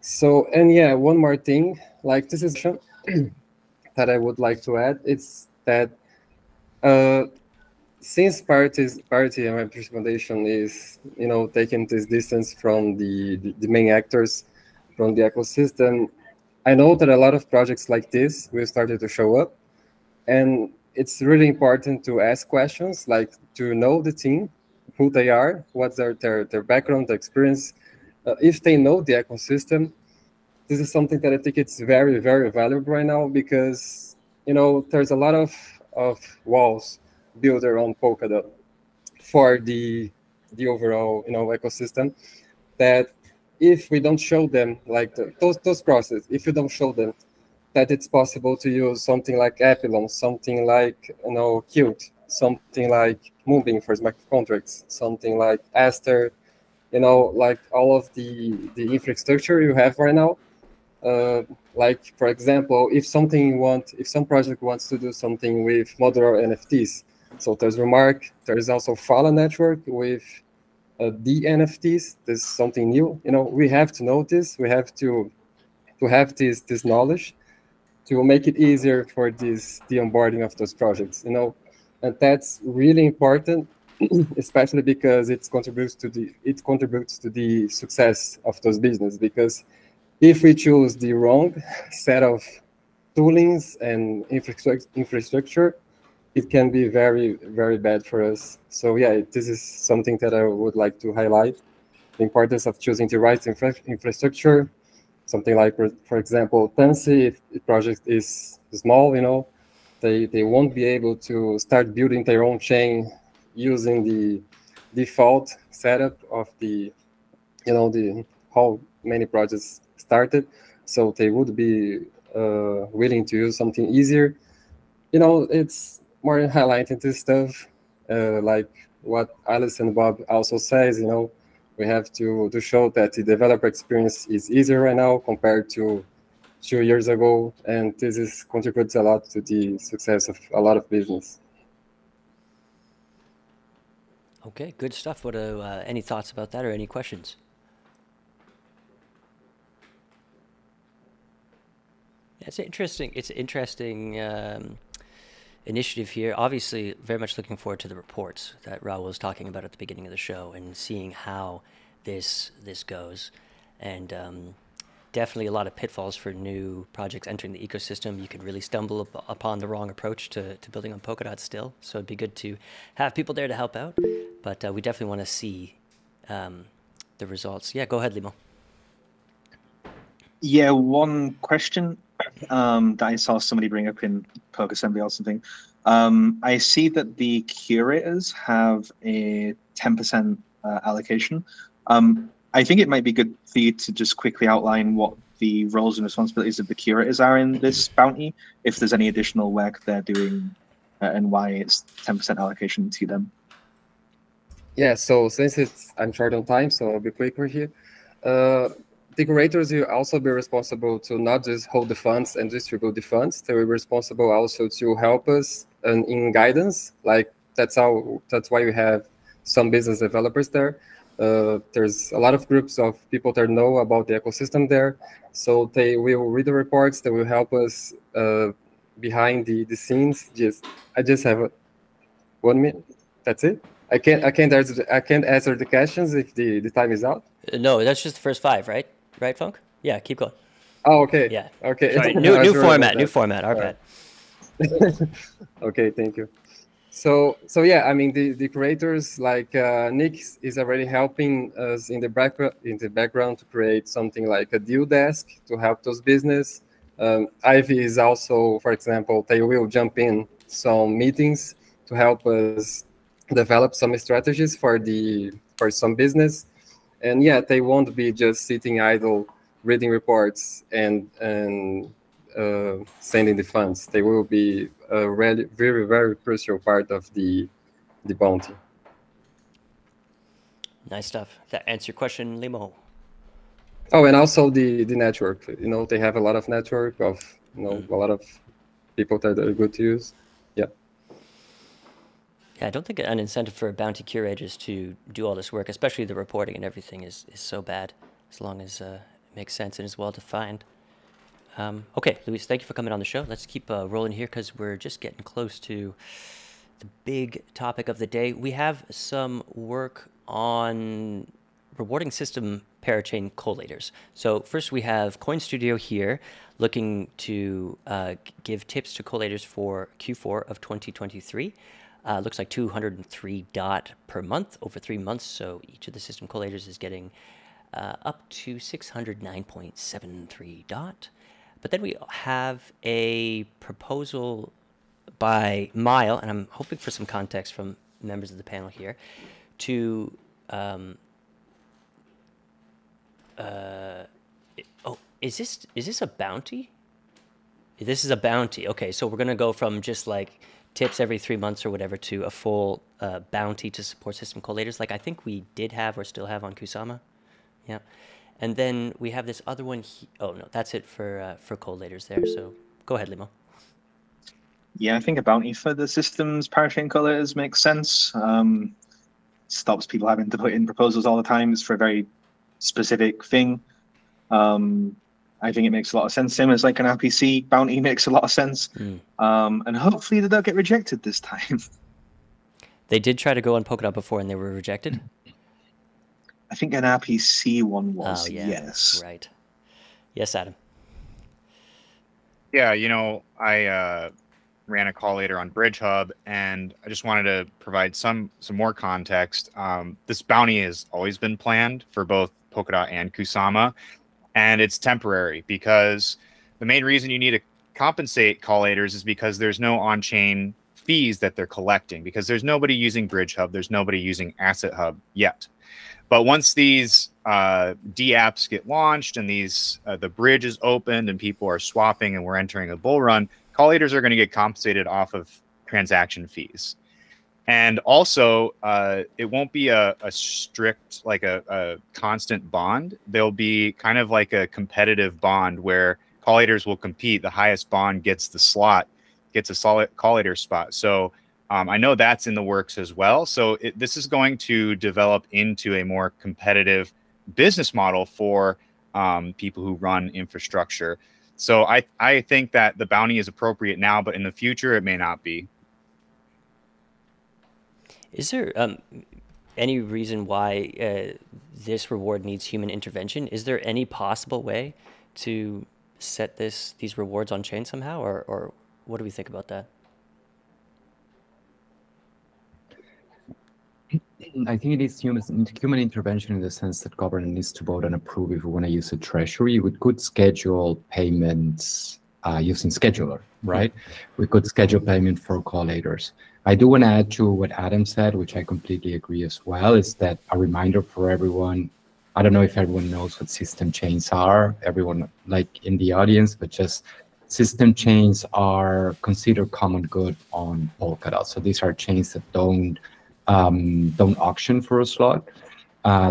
So, and yeah, one more thing, like this is that I would like to add. It's that since parity and Web3 Foundation is, taking this distance from the main actors, from the ecosystem, I know that a lot of projects like this will start to show up, and it's really important to ask questions, like to know the team, who they are, what's their background, their experience, if they know the ecosystem. This is something that I think it's very, very valuable right now, because there's a lot of walls built around Polkadot for the overall ecosystem, that if we don't show them, like those processes, if you don't show them that it's possible to use something like Epsilon, something like Qt, something like Moonbeam for smart contracts, something like Aster, like all of the infrastructure you have right now, like for example, if some project wants to do something with modular NFTs, so there's Remark, there's also Fala Network with the NFTs. This is something new. We have to know this. We have to have this knowledge to make it easier for the onboarding of those projects. And that's really important, especially because it contributes to the success of those businesses. Because if we choose the wrong set of toolings and infrastructure, it can be very, very bad for us. So yeah, this is something that I would like to highlight, the importance of choosing the right infrastructure, something like, for example, Tansy. If the project is small, they won't be able to start building their own chain using the default setup of the how many projects started. So they would be willing to use something easier. It's more highlighting this stuff, like what Alice and Bob also says. We have to show that the developer experience is easier right now compared to 2 years ago, and this contributes a lot to the success of a lot of business. Okay, good stuff. What are any thoughts about that or any questions? It's interesting. It's an interesting initiative here. Obviously, very much looking forward to the reports that Raul was talking about at the beginning of the show and seeing how this goes. And definitely a lot of pitfalls for new projects entering the ecosystem. You could really stumble upon the wrong approach to building on Polkadot still. So it'd be good to have people there to help out. But we definitely want to see the results. Yeah, go ahead, Limo. Yeah, one question that I saw somebody bring up in Polk Assembly or something. I see that the curators have a 10% allocation. I think it might be good for you to just quickly outline what the roles and responsibilities of the curators are in this bounty, if there's any additional work they're doing, and why it's 10% allocation to them. Yeah, so since I'm short on time, so I'll be quicker here. The curators will also be responsible to not just hold the funds and distribute the funds. They will be responsible also to help us in guidance. Like that's why we have some business developers there. There's a lot of groups of people that know about the ecosystem there. So they will read the reports. They will help us behind the scenes. I just have 1 minute. That's it. I can't answer the questions if the time is out. No, that's just the first 5, right? Right, Funk? Yeah, keep going. Oh, okay. Yeah. Okay. Sorry, new format. Our bad. Okay, thank you. So yeah, I mean the creators, like Nick is already helping us in the background to create something like a deal desk to help those business. Ivy is also, for example, they will jump in some meetings to help us develop some strategies for some business. And yeah, they won't be just sitting idle reading reports and sending the funds. They will be a really, very, very crucial part of the bounty. Nice stuff. That answers your question, Limo. Oh, and also the network. You know, they have a lot of network of, you know, a lot of people that are good to use. Yeah. Yeah, I don't think an incentive for bounty curators to do all this work, especially the reporting and everything, is so bad, as long as it makes sense and is well defined. Okay, Luis, thank you for coming on the show. Let's keep rolling here, because we're just getting close to the big topic of the day. We have some work on rewarding system parachain collators. So first we have CoinStudio here looking to give tips to collators for Q4 of 2023. Looks like 203 DOT per month over 3 months. So each of the system collators is getting up to 609.73 DOT. But then we have a proposal by Mile, and I'm hoping for some context from members of the panel here, to is this a bounty? This is a bounty. Okay, so we're gonna go from just like tips every 3 months or whatever to a full bounty to support system collators, like I think we did have or still have on Kusama. Yeah, and then we have this other one. Oh no, that's it for collators there. So go ahead, Limo. Yeah, I think a bounty for the systems parachain collators makes sense. Stops people having to put in proposals all the time. It's for a very specific thing. I think it makes a lot of sense. Same as like an RPC bounty makes a lot of sense. And hopefully they'll get rejected this time. They did try to go on Polkadot before and they were rejected? I think an RPC one was, oh, yeah. Yes. Right. Yes, Adam. Yeah, you know, I ran a collator on BridgeHub, and I just wanted to provide some more context. This bounty has always been planned for both Polkadot and Kusama, and it's temporary because the main reason you need to compensate collators is because there's no on-chain fees that they're collecting, because there's nobody using BridgeHub, there's nobody using Asset Hub yet. But once these dApps get launched and these the bridge is opened and people are swapping and we're entering a bull run, collators are going to get compensated off of transaction fees. And also, it won't be a strict, like a constant bond. There'll be kind of like a competitive bond where collators will compete. The highest bond gets the slot, gets a solid collator spot. So I know that's in the works as well. So this is going to develop into a more competitive business model for people who run infrastructure. So I think that the bounty is appropriate now, but in the future, it may not be. Is there any reason why this reward needs human intervention? Is there any possible way to set these rewards on chain somehow, or what do we think about that? I think it is human intervention in the sense that government needs to vote and approve if we want to use a treasury. We could schedule payments using scheduler, right? We could schedule payment for collators. I do want to add to what Adam said, which I completely agree as well, is that a reminder for everyone. I don't know if everyone knows what system chains are, everyone like in the audience, but just system chains are considered common good on Polkadot. So these are chains that don't auction for a slot.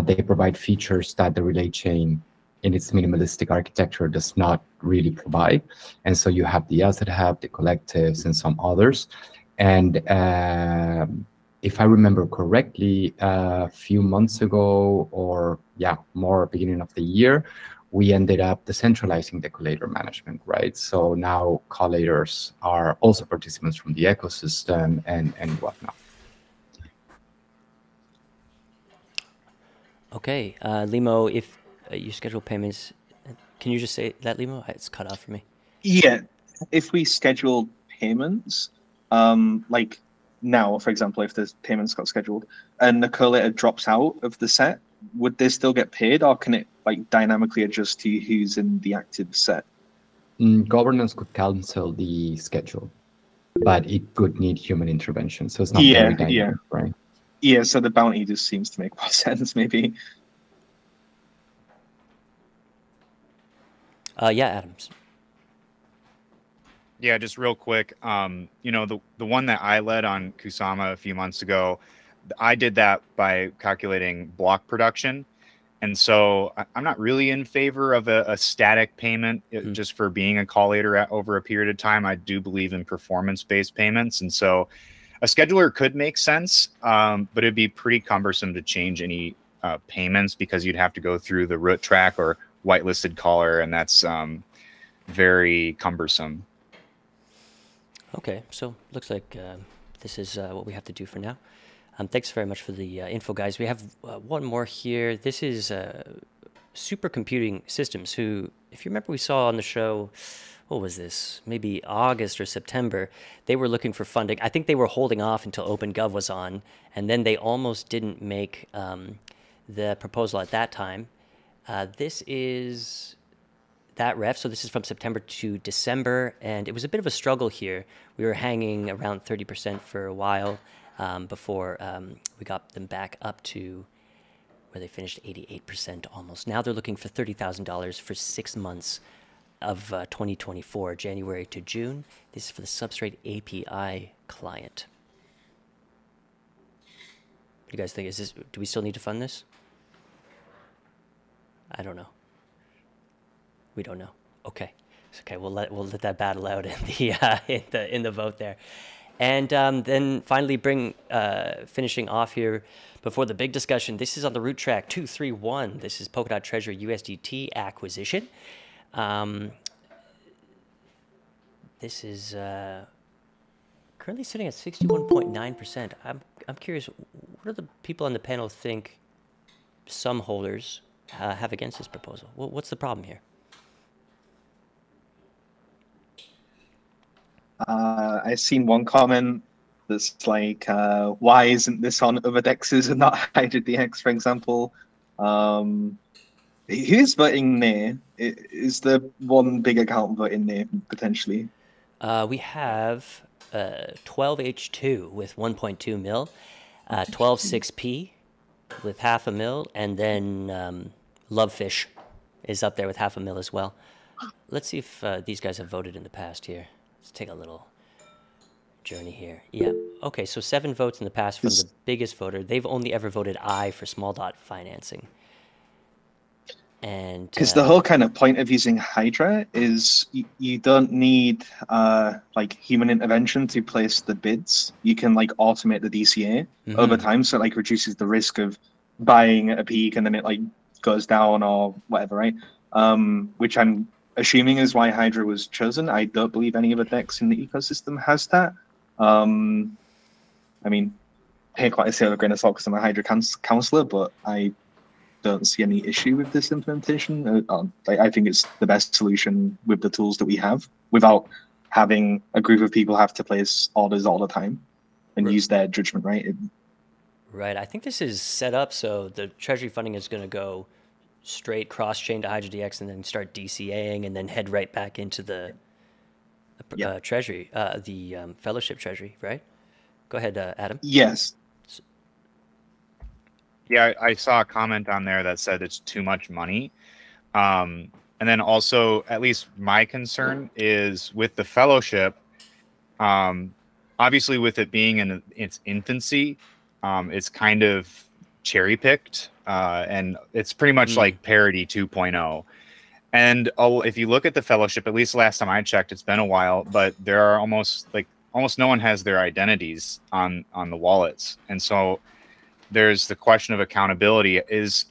They provide features that the relay chain in its minimalistic architecture does not really provide. And so you have the Asset Hub, the collectives, and some others. And if I remember correctly, a few months ago, or yeah, more beginning of the year, we ended up decentralizing the collator management, right? So now collators are also participants from the ecosystem and whatnot. Okay, Limo, if you schedule payments, can you just say that, Limo? It's cut off for me. Yeah, if we schedule payments, like now, for example, if the payments got scheduled and the collator drops out of the set, would they still get paid, or can it like dynamically adjust to who's in the active set? Governance could cancel the schedule, but it could need human intervention, so it's not very dynamic, right? Yeah, so the bounty just seems to make more sense, maybe. Yeah, Adams. Yeah, just real quick. You know, the one that I led on Kusama a few months ago, I did that by calculating block production. And so I'm not really in favor of a static payment just for being a collator over a period of time. I do believe in performance-based payments. And so a scheduler could make sense, but it'd be pretty cumbersome to change any payments because you'd have to go through the root track or whitelisted caller, and that's very cumbersome. Okay, so looks like this is what we have to do for now. Thanks very much for the info, guys. We have one more here. This is Supercomputing Systems, who, if you remember, we saw on the show, what was this? Maybe August or September. They were looking for funding. I think they were holding off until OpenGov was on, and then they almost didn't make the proposal at that time. This is that ref. So this is from September to December, and it was a bit of a struggle here. We were hanging around 30% for a while before we got them back up to where they finished 88% almost. Now they're looking for $30,000 for 6 months of 2024, January to June. This is for the Substrate API client. What do you guys think? Is this? Do we still need to fund this? I don't know. We don't know. Okay, it's okay. We'll let that battle out in the vote there, and then finally finishing off here before the big discussion. This is on the root track 231. This is Polkadot Treasure USDT acquisition. This is currently sitting at 61.9%. I'm curious, what do the people on the panel think? Some holders have against this proposal. Well, what's the problem here? I've seen one comment that's like, why isn't this on other dexes and not HydroDX, for example? Who's voting there? Is there one big account voting there, potentially? We have 12H2 with 1.2 mil, 12.6P with half a mil, and then... Lovefish is up there with half a mil as well. Let's see if these guys have voted in the past here. Let's take a little journey here. Yeah. Okay, so 7 votes in the past from the biggest voter. They've only ever voted aye for small dot financing. And because the whole kind of point of using Hydra is you don't need like human intervention to place the bids. You can like automate the DCA over time, so it like reduces the risk of buying a peak and then it like goes down or whatever, right? Which I'm assuming is why Hydra was chosen. I don't believe any other DEX in the ecosystem has that. I mean, take what I say with a grain of salt because I'm a Hydra counselor, but I don't see any issue with this implementation. I think it's the best solution with the tools that we have without having a group of people have to place orders all the time and use their judgment, right? Right, I think this is set up so the treasury funding is going to go straight cross-chain to HydroDX and then start DCAing and then head right back into the treasury, the fellowship treasury, right? Go ahead, Adam. Yes. Yeah, I saw a comment on there that said it's too much money. And then also, at least my concern is with the fellowship, obviously with it being in its infancy, it's kind of cherry-picked, and it's pretty much like Parity 2.0. And if you look at the fellowship, at least last time I checked, it's been a while, but there are almost no one has their identities on the wallets. And so there's the question of accountability. Is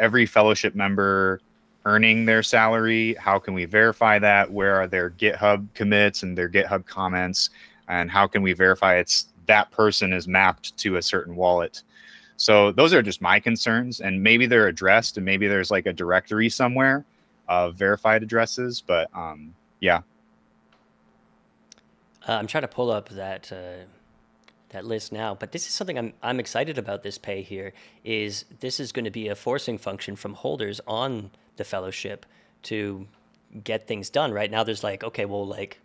every fellowship member earning their salary? How can we verify that? Where are their GitHub commits and their GitHub comments? And how can we verify it's that person is mapped to a certain wallet? So those are just my concerns, and maybe they're addressed, and maybe there's like a directory somewhere of verified addresses, but yeah. I'm trying to pull up that that list now, but this is something I'm excited about. This pay here is this is going to be a forcing function from holders on the fellowship to get things done. Right now there's like, okay, well, like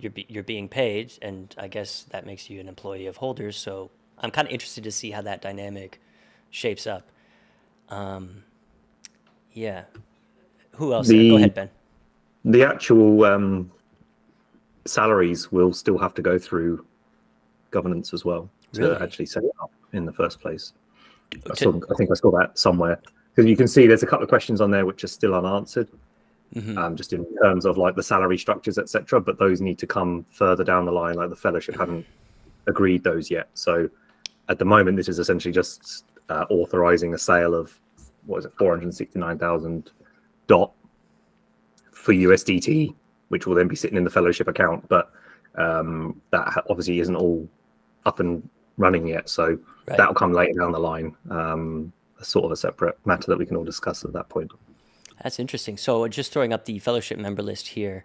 you're being paid, and I guess that makes you an employee of holders. So I'm kind of interested to see how that dynamic shapes up. Yeah. Who else? Go ahead, Ben. The actual salaries will still have to go through governance as well to actually set it up in the first place. Okay. I think I saw that somewhere. Because you can see there's a couple of questions on there which are still unanswered, just in terms of like the salary structures, etc. But those need to come further down the line. Like the fellowship haven't agreed those yet. So at the moment, this is essentially just authorizing a sale of, what is it, 469,000 DOT for USDT, which will then be sitting in the fellowship account. But that obviously isn't all up and running yet. So that'll come later down the line, sort of a separate matter that we can all discuss at that point. That's interesting. So just throwing up the fellowship member list here,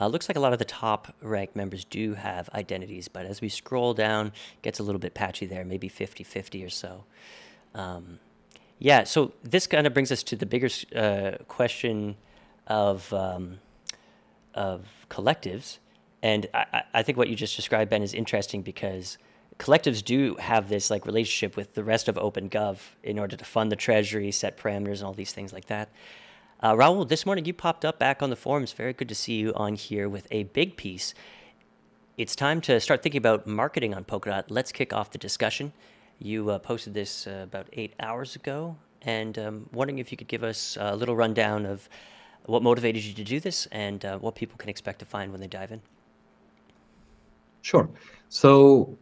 looks like a lot of the top rank members do have identities, but as we scroll down, it gets a little bit patchy there, maybe 50-50 or so. Yeah, so this kind of brings us to the bigger question of collectives. And I think what you just described, Ben, is interesting because collectives do have this like relationship with the rest of OpenGov in order to fund the treasury, set parameters, and all these things like that. Raul, this morning you popped up back on the forums. Very good to see you on here with a big piece. It's time to start thinking about marketing on Polkadot. Let's kick off the discussion. You posted this about 8 hours ago, and wondering if you could give us a little rundown of what motivated you to do this and what people can expect to find when they dive in. Sure. So,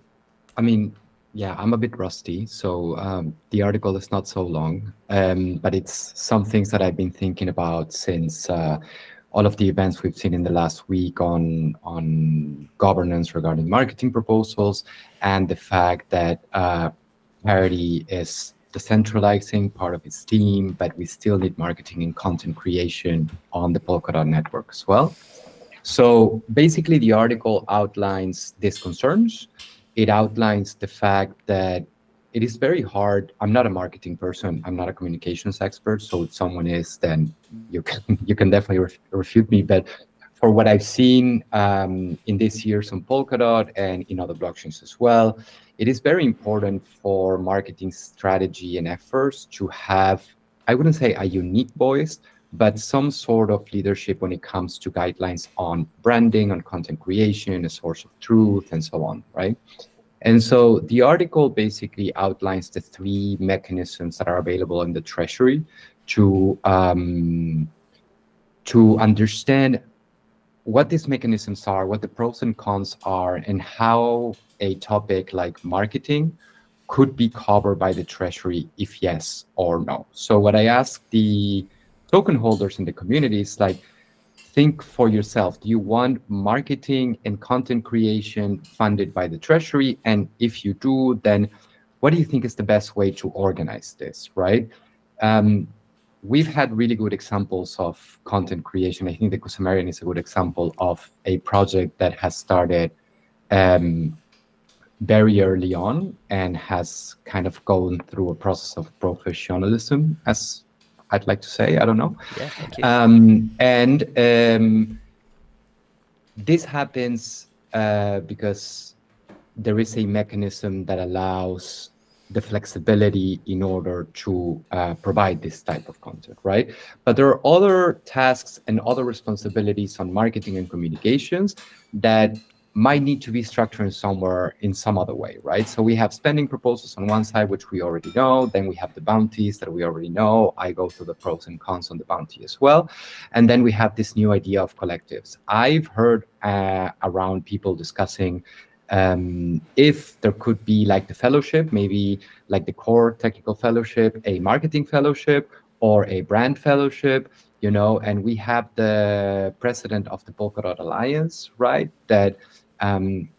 I mean, yeah, I'm a bit rusty, so the article is not so long, but it's some things that I've been thinking about since all of the events we've seen in the last week on governance regarding marketing proposals and the fact that Parity is decentralizing part of its team, but we still need marketing and content creation on the Polkadot network as well. So basically, the article outlines these concerns. It outlines the fact that it is very hard. I'm not a marketing person. I'm not a communications expert. So if someone is, then you can definitely refute me. But for what I've seen in this year's on Polkadot and in other blockchains as well, it is very important for marketing strategy and efforts to have, I wouldn't say a unique voice, but some sort of leadership when it comes to guidelines on branding, on content creation, a source of truth, and so on, right? And so the article basically outlines the three mechanisms that are available in the treasury to understand what these mechanisms are, what the pros and cons are, and how a topic like marketing could be covered by the treasury, if yes or no. So what I asked the token holders in the community is like, think for yourself, do you want marketing and content creation funded by the treasury? And if you do, then what do you think is the best way to organize this, right? We've had really good examples of content creation. I think the Kusumerian is a good example of a project that has started very early on and has kind of gone through a process of professionalism, as I'd like to say, I don't know. Yeah, thank you. This happens because there is a mechanism that allows the flexibility in order to provide this type of content, right? But there are other tasks and other responsibilities on marketing and communications that might need to be structured somewhere in some other way, right? So we have spending proposals on one side, which we already know. Then we have the bounties that we already know. I go through the pros and cons on the bounty as well. And then we have this new idea of collectives. I've heard around people discussing if there could be like the fellowship, maybe like the core technical fellowship, a marketing fellowship, or a brand fellowship, you know. And we have the president of the Polkadot Alliance, right, that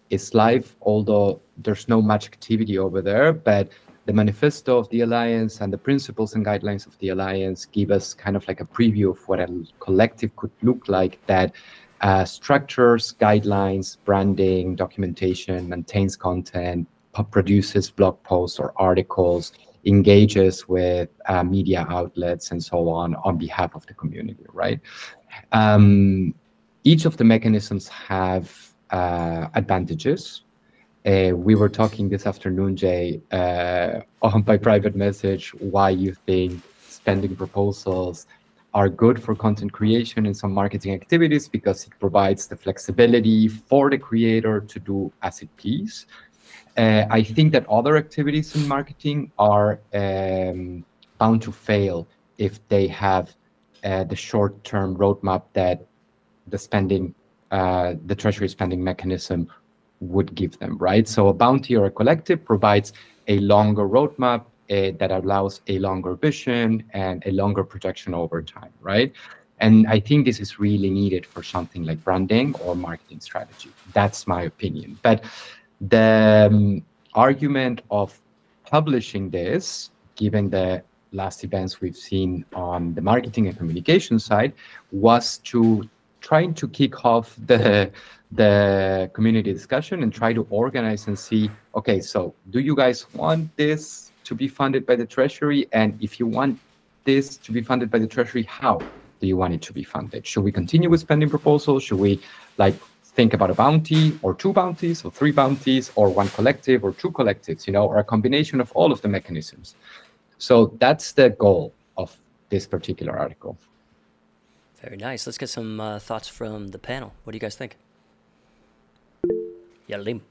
is live, although there's no much activity over there, but the manifesto of the Alliance and the principles and guidelines of the Alliance give us kind of like a preview of what a collective could look like that structures, guidelines, branding, documentation, maintains content, produces blog posts or articles, engages with media outlets and so on behalf of the community, right? Each of the mechanisms have advantages. We were talking this afternoon, Jay, on by private message, why you think spending proposals are good for content creation and some marketing activities because it provides the flexibility for the creator to do as it please. I think that other activities in marketing are bound to fail if they have the short-term roadmap that the spending, the treasury spending mechanism would give them, right? So a bounty or a collective provides a longer roadmap that allows a longer vision and a longer projection over time, right? And I think this is really needed for something like branding or marketing strategy. That's my opinion. But the argument of publishing this, given the last events we've seen on the marketing and communication side, was to trying to kick off the community discussion and try to organize and see, okay, so do you guys want this to be funded by the Treasury? And if you want this to be funded by the Treasury, how do you want it to be funded? Should we continue with spending proposals? Should we like think about a bounty or two bounties or three bounties or one collective or two collectives, you know, or a combination of all of the mechanisms? So that's the goal of this particular article. Very nice. Let's get some thoughts from the panel. What do you guys think? Yalim.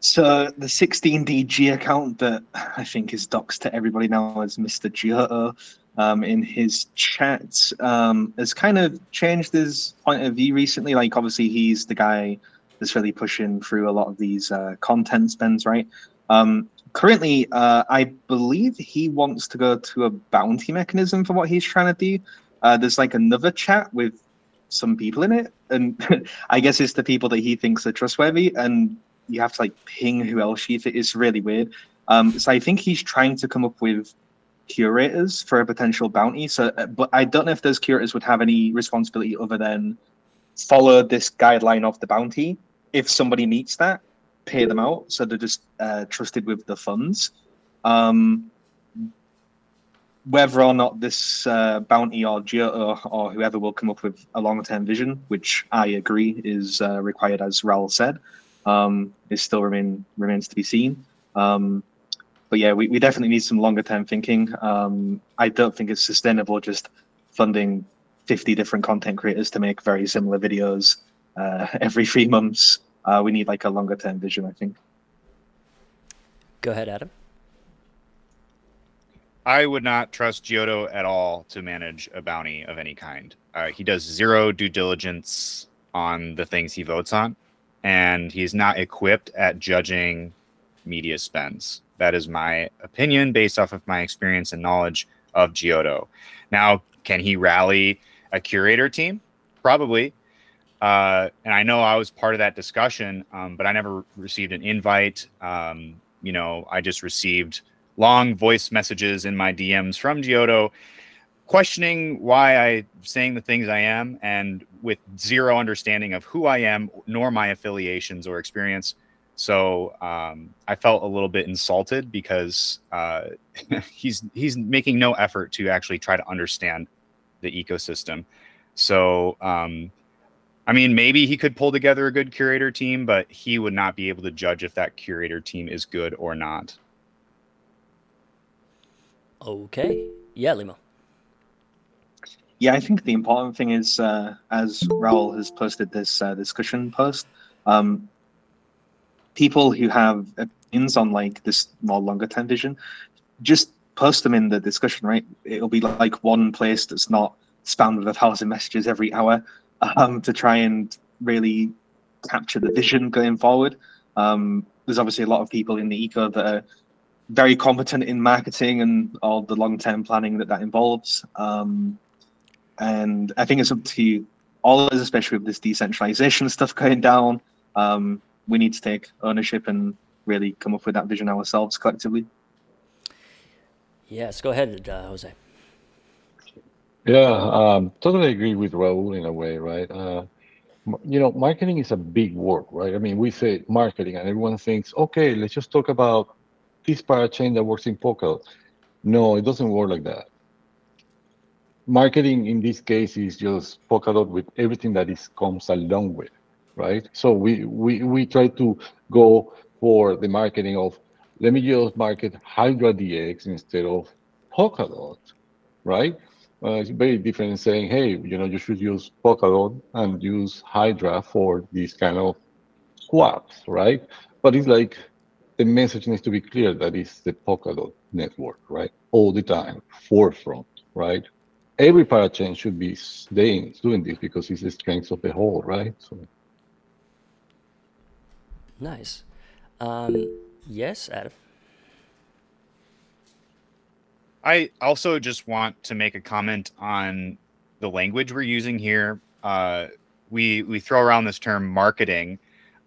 So the 16DG account that I think is doxed to everybody now as Mr. Giotto in his chat has kind of changed his point of view recently. Like, obviously, he's the guy that's really pushing through a lot of these content spends, right? Currently, I believe he wants to go to a bounty mechanism for what he's trying to do. There's like another chat with some people in it, and I guess it's the people that he thinks are trustworthy, and you have to like ping who else you think. It's really weird. So I think he's trying to come up with curators for a potential bounty. So, but I don't know if those curators would have any responsibility other than follow this guideline of the bounty. If somebody meets that, pay them out, so they're just trusted with the funds. Whether or not this bounty or Giotto or whoever will come up with a long-term vision, which I agree is required, as Raoul said, it still remains to be seen. But yeah, we definitely need some longer-term thinking. I don't think it's sustainable just funding 50 different content creators to make very similar videos every 3 months. We need like a longer term vision, I think. Go ahead, Adam. I would not trust Giotto at all to manage a bounty of any kind. He does zero due diligence on the things he votes on, and he's not equipped at judging media spends. That is my opinion based off of my experience and knowledge of Giotto. Now, can he rally a curator team? Probably. And I know I was part of that discussion, but I never received an invite. You know, I just received long voice messages in my DMs from Giotto questioning why I'm saying the things I am, and with zero understanding of who I am, nor my affiliations or experience. So I felt a little bit insulted because he's making no effort to actually try to understand the ecosystem. So, I mean, maybe he could pull together a good curator team, but he would not be able to judge if that curator team is good or not. Okay. Yeah, Limo. Yeah, I think the important thing is, as Raoul has posted this discussion post, people who have opinions on like this more longer term vision, just post them in the discussion, right? It'll be like one place that's not spammed with 1,000 messages every hour. To try and really capture the vision going forward. There's obviously a lot of people in the eco that are very competent in marketing and all the long-term planning that involves. And I think it's up to all of us, especially with this decentralization stuff going down. We need to take ownership and really come up with that vision ourselves collectively. Yes, go ahead, Jose. Yeah, totally agree with Raoul in a way, right? You know, marketing is a big word, right? I mean, we say marketing and everyone thinks, okay, let's just talk about this parachain that works in Poco. No, it doesn't work like that. Marketing in this case is just Polkadot with everything that is comes along with, right? So we try to go for the marketing of, let me just market Hydra DX instead of Polkadot. right? It's very different in saying, hey, you should use Polkadot and use Hydra for these kind of swaps, right? But it's like the message needs to be clear that it's the Polkadot network, right? All the time, forefront, right? Every parachain should be staying doing this because it's the strength of the whole, right? So. Nice. Yes, Adam. I also just want to make a comment on the language we're using here. We throw around this term marketing,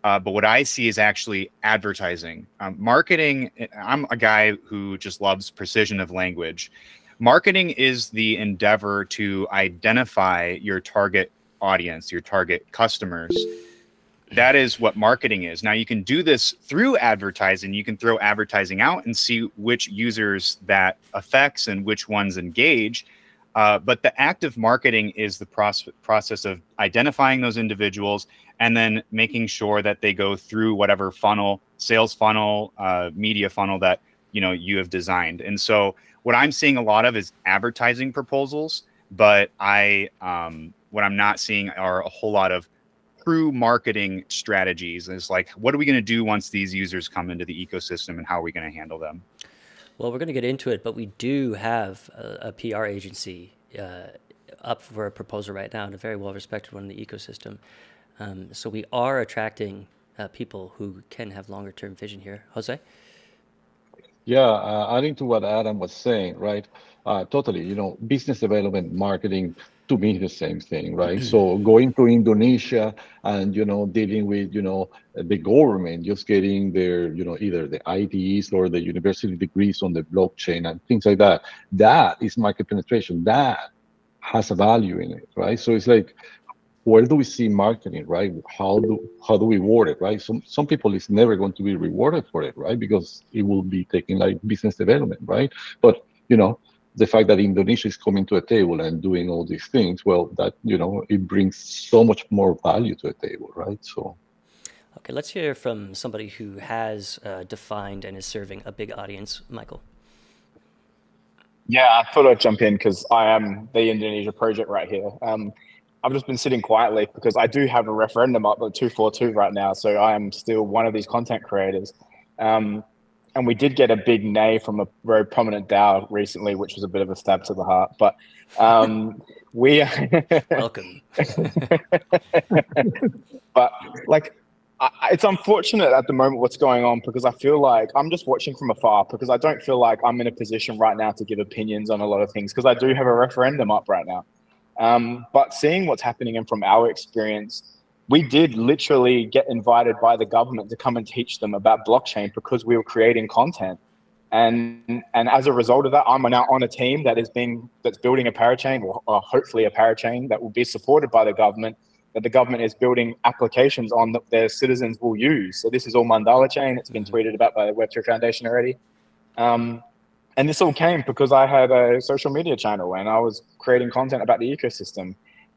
but what I see is actually advertising. Marketing, I'm a guy who just loves precision of language. Marketing is the endeavor to identify your target audience, your target customers. That is what marketing is. Now, you can do this through advertising. You can throw advertising out and see which users that affects and which ones engage. But the act of marketing is the process of identifying those individuals and then making sure that they go through whatever funnel, sales funnel, media funnel that you have designed. And so what I'm seeing a lot of is advertising proposals, but what I'm not seeing are a whole lot of true marketing strategies. It's like, what are we going to do once these users come into the ecosystem and how are we going to handle them? Well, we're going to get into it, but we do have a PR agency up for a proposal right now and a very well-respected one in the ecosystem. So we are attracting people who can have longer-term vision here. Jose? Yeah, adding to what Adam was saying, right? Totally, business development, marketing, to me, the same thing, right? So going to Indonesia and, dealing with, the government, just getting their, either the IDs or the university degrees on the blockchain and things like that. That is market penetration. That has a value in it, right? So it's like, where do we see marketing, right? How do we reward it, right? Some people is never going to be rewarded for it, right? Because it will be taking like business development, right? But, the fact that Indonesia is coming to a table and doing all these things, well, that, it brings so much more value to a table, right? So, okay, let's hear from somebody who has defined and is serving a big audience, Michael. Yeah, I thought I'd jump in because I am the Indonesia project right here. I've just been sitting quietly because I do have a referendum up at 242 right now, so I am still one of these content creators. And we did get a big nay from a very prominent DAO recently, which was a bit of a stab to the heart. But we welcome. But like, it's unfortunate at the moment what's going on because I feel like I'm just watching from afar because I don't feel like I'm in a position right now to give opinions on a lot of things because I do have a referendum up right now. But seeing what's happening and from our experience, we did literally get invited by the government to come and teach them about blockchain because we were creating content. And as a result of that, I'm now on a team that is building a parachain or hopefully a parachain that will be supported by the government, that the government is building applications on that their citizens will use. So this is all Mandala Chain. It's been tweeted about by the Web3 Foundation already. And this all came because I had a social media channel and I was creating content about the ecosystem.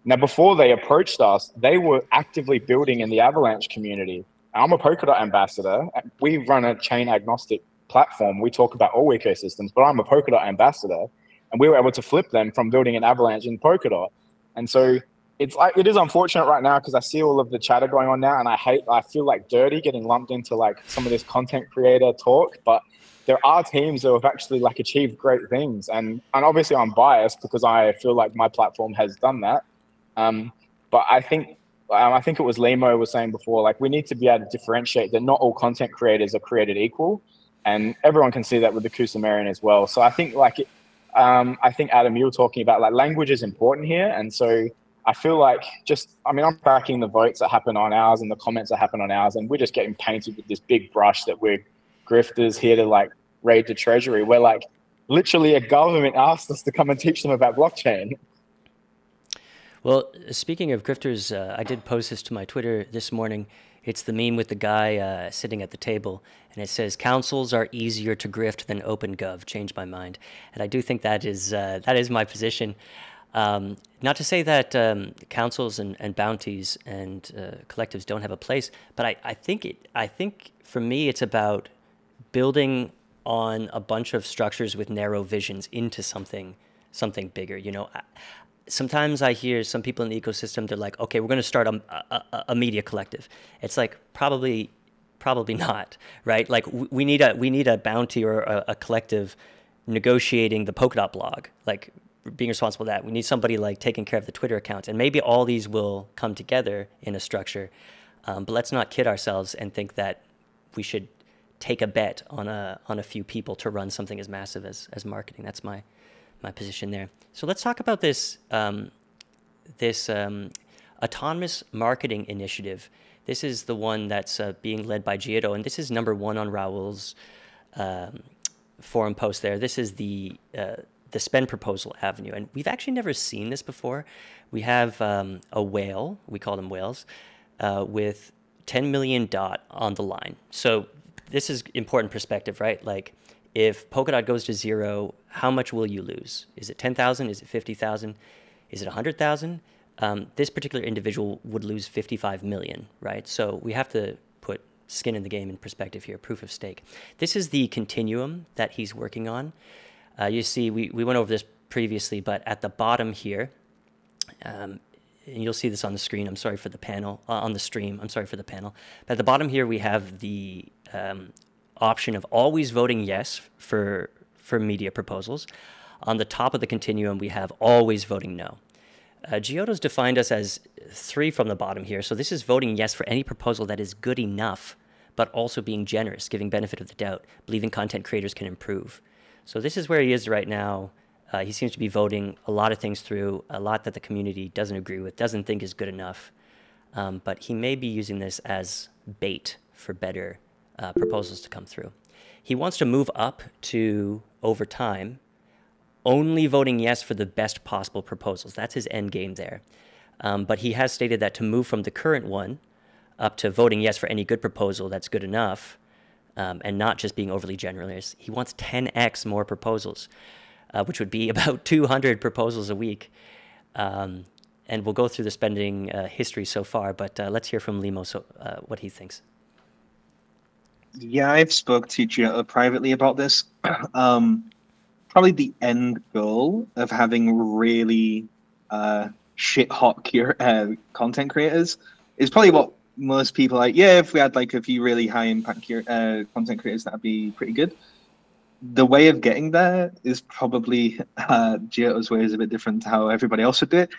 Now, before they approached us, they were actively building in the Avalanche community. I'm a Polkadot ambassador. We run a chain agnostic platform. We talk about all ecosystems, but I'm a Polkadot ambassador. And we were able to flip them from building an Avalanche in Polkadot. And so it is unfortunate right now because I see all of the chatter going on now. And I feel like dirty getting lumped into like some of this content creator talk. But there are teams that have actually like achieved great things. And obviously I'm biased because I feel like my platform has done that. But I think it was Lemo was saying before, like we need to be able to differentiate that not all content creators are created equal, and everyone can see that with the Kusumerian as well. So I think like, I think Adam, you were talking about like language is important here, and so I feel like I'm tracking the votes that happen on ours and the comments that happen on ours, and we're just getting painted with this big brush that we're grifters here to like raid the treasury. We're like literally a government asked us to come and teach them about blockchain. Well, speaking of grifters, I did post this to my Twitter this morning. It's the meme with the guy sitting at the table, and it says, councils are easier to grift than OpenGov, change my mind. And I do think that is my position. Not to say that councils and bounties and collectives don't have a place, but I think for me it's about building on a bunch of structures with narrow visions into something something bigger. You know, sometimes I hear some people in the ecosystem, they're like, okay, we're going to start a media collective. It's like, probably not, right? Like we need a bounty or a collective negotiating the Polkadot blog, like being responsible for that. We need somebody like taking care of the Twitter account, and maybe all these will come together in a structure. But let's not kid ourselves and think that we should take a bet on a few people to run something as massive as marketing. That's my position there. So let's talk about this autonomous marketing initiative. This is the one that's being led by Giotto, and this is #1 on Raoul's forum post there. This is the spend proposal avenue, and we've actually never seen this before. We have a whale, we call them whales, with 10 million DOT on the line. So this is important perspective, right? Like if Polkadot goes to zero, how much will you lose? Is it 10,000? Is it 50,000? Is it 100,000? This particular individual would lose 55 million, right? So we have to put skin in the game in perspective here, proof of stake. This is the continuum that he's working on. You see, we went over this previously, but at the bottom here, and you'll see this on the screen, I'm sorry for the panel, on the stream, I'm sorry for the panel. But at the bottom here, we have the option of always voting yes for media proposals. On the top of the continuum, we have always voting no. Giotto's defined us as 3 from the bottom here. So this is voting yes for any proposal that is good enough, but also being generous, giving benefit of the doubt, believing content creators can improve. So this is where he is right now. He seems to be voting a lot of things through, a lot that the community doesn't agree with, doesn't think is good enough. But he may be using this as bait for better proposals to come through. He wants to move up to, over time, only voting yes for the best possible proposals. That's his end game there. But he has stated that to move from the current one up to voting yes for any good proposal that's good enough, and not just being overly generous, he wants 10x more proposals, which would be about 200 proposals a week. And we'll go through the spending history so far, but let's hear from Limo what he thinks. Yeah, I've spoke to Giotto privately about this. Probably the end goal of having really shit-hot content creators is probably what most people are like, yeah, if we had like a few really high-impact content creators, that'd be pretty good. The way of getting there is probably Giotto's way is a bit different to how everybody else would do it.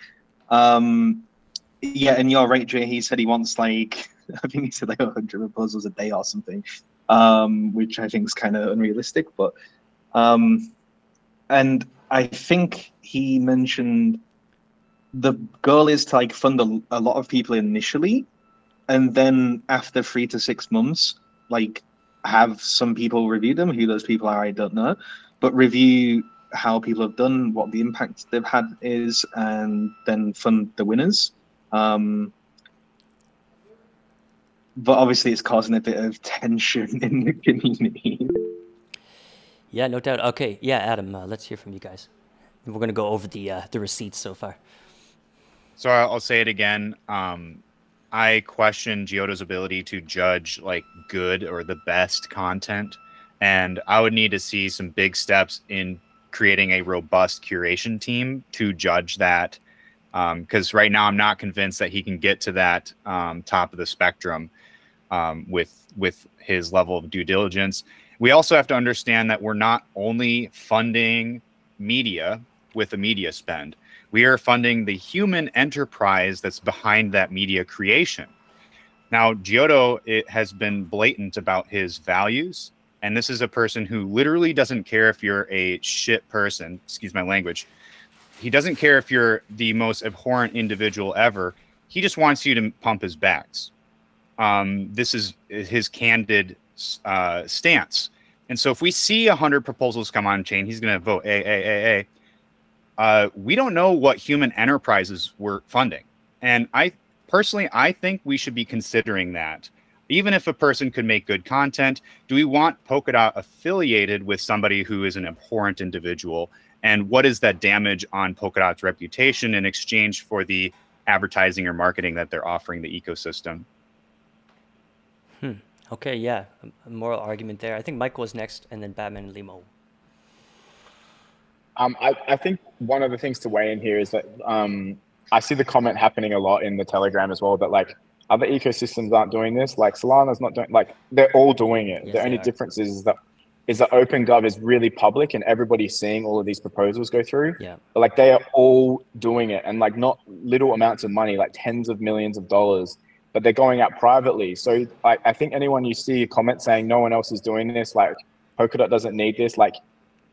Yeah, and you're right, Jay. He said he wants like, I think he said like 100 proposals a day or something, which I think is kind of unrealistic, but... And I think he mentioned the goal is to like fund a lot of people initially, and then after 3 to 6 months, like have some people review them. Who those people are, I don't know, but review how people have done, what the impact they've had is, and then fund the winners. But obviously it's causing a bit of tension in the community. Yeah, no doubt. Okay, yeah, Adam, let's hear from you guys. We're going to go over the receipts so far. So I'll say it again. I question Giotto's ability to judge like good or the best content, and I would need to see some big steps in creating a robust curation team to judge that, because right now I'm not convinced that he can get to that top of the spectrum with his level of due diligence. We also have to understand that we're not only funding media with a media spend. We are funding the human enterprise that's behind that media creation. Now, Giotto has been blatant about his values, and this is a person who literally doesn't care if you're a shit person, excuse my language. He doesn't care if you're the most abhorrent individual ever. He just wants you to pump his backs. This is his candid stance. And so if we see 100 proposals come on chain, he's going to vote A. We don't know what human enterprises we're funding. And I personally think we should be considering that. Even if a person could make good content, do we want Polkadot affiliated with somebody who is an abhorrent individual? And what is that damage on Polkadot's reputation in exchange for the advertising or marketing that they're offering the ecosystem? Okay, yeah, a moral argument there. I think Mike was next, and then Batman and Limo. I think one of the things to weigh in here is that I see the comment happening a lot in the Telegram as well, that like other ecosystems aren't doing this, like Solana's not doing, like they're all doing it. Yes, the only difference is that OpenGov is really public and everybody's seeing all of these proposals go through. Yeah. But like they are all doing it, and like not little amounts of money, like tens of millions of dollars, but they're going out privately. So I think anyone you see a comment saying no one else is doing this, like Polkadot doesn't need this, like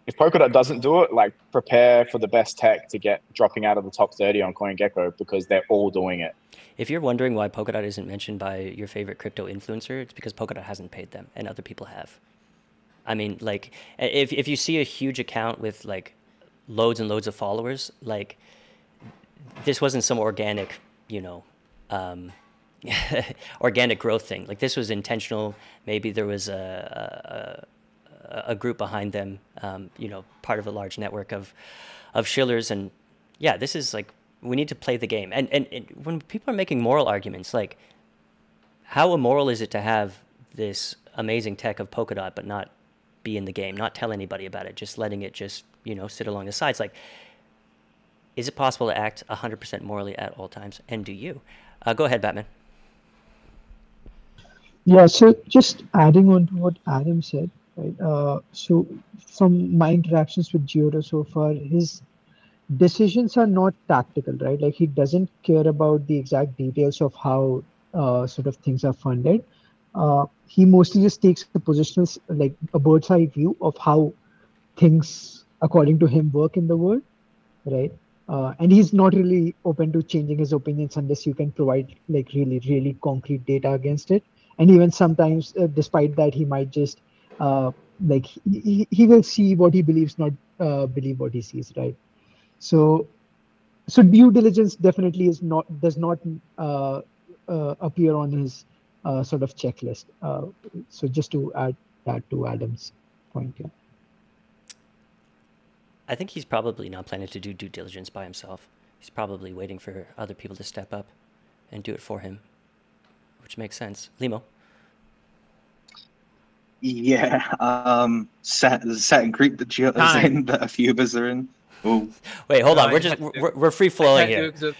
if Polkadot doesn't do it, like prepare for the best tech to get dropping out of the top 30 on CoinGecko, because they're all doing it. If you're wondering why Polkadot isn't mentioned by your favorite crypto influencer, it's because Polkadot hasn't paid them and other people have. I mean, like if you see a huge account with like loads and loads of followers, like this wasn't some organic, you know, organic growth thing. Like this was intentional. Maybe there was a group behind them, you know, part of a large network of shillers. And yeah, this is like, we need to play the game. And when people are making moral arguments, like how immoral is it to have this amazing tech of Polkadot, but not be in the game, not tell anybody about it, just letting it just, you know, sit along the sides. Like, is it possible to act 100% morally at all times? And do you? Go ahead, Batman. Yeah, so just adding on to what Adam said, right? So from my interactions with Giorgio so far, his decisions are not tactical, right? Like he doesn't care about the exact details of how sort of things are funded. He mostly just takes a positional, like a bird's eye view of how things, according to him, work in the world, right? And he's not really open to changing his opinions unless you can provide like really, really concrete data against it. And even sometimes, despite that, he might just like he will see what he believes, not believe what he sees, right? So due diligence definitely is not does not appear on his sort of checklist. So just to add that to Adam's point here. I think he's probably not planning to do due diligence by himself. He's probably waiting for other people to step up and do it for him, which makes sense. Limo. Yeah, Satin Creek that Gio is in, that a few of us are in. Ooh. Wait, hold on. We're free flowing here. The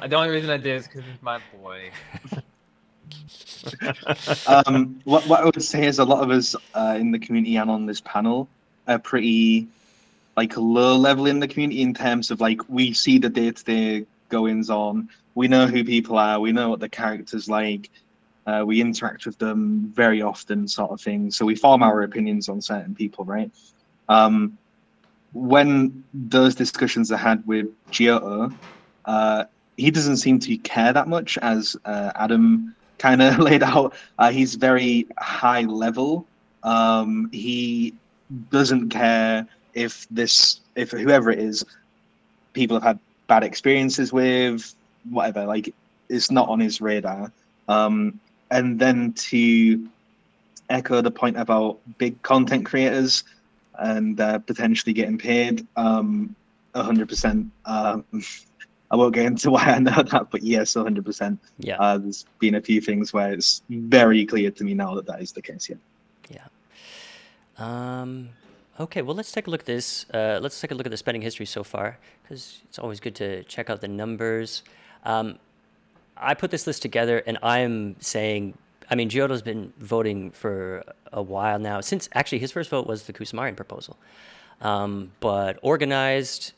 only reason I did is because it's my boy. What I would say is a lot of us in the community and on this panel are pretty like low level in the community in terms of like we see the day-to-day goings on, we know who people are, we know what the character's like, we interact with them very often, sort of thing, so we form our opinions on certain people, right? When those discussions are had with Giotto, he doesn't seem to care that much, as Adam kind of laid out. He's very high level. He doesn't care if if whoever it is, people have had bad experiences with, whatever, like it's not on his radar. And then to echo the point about big content creators and potentially getting paid, 100%. I won't get into why I know that, but yes, 100%. Yeah. There's been a few things where it's very clear to me now that that is the case. Yeah. Yeah. Okay. Well, let's take a look at this. Let's take a look at the spending history so far, because it's always good to check out the numbers. I put this list together, and I'm saying, I mean, Giotto's been voting for a while now. Since actually his first vote was the Kusumarian proposal. But organized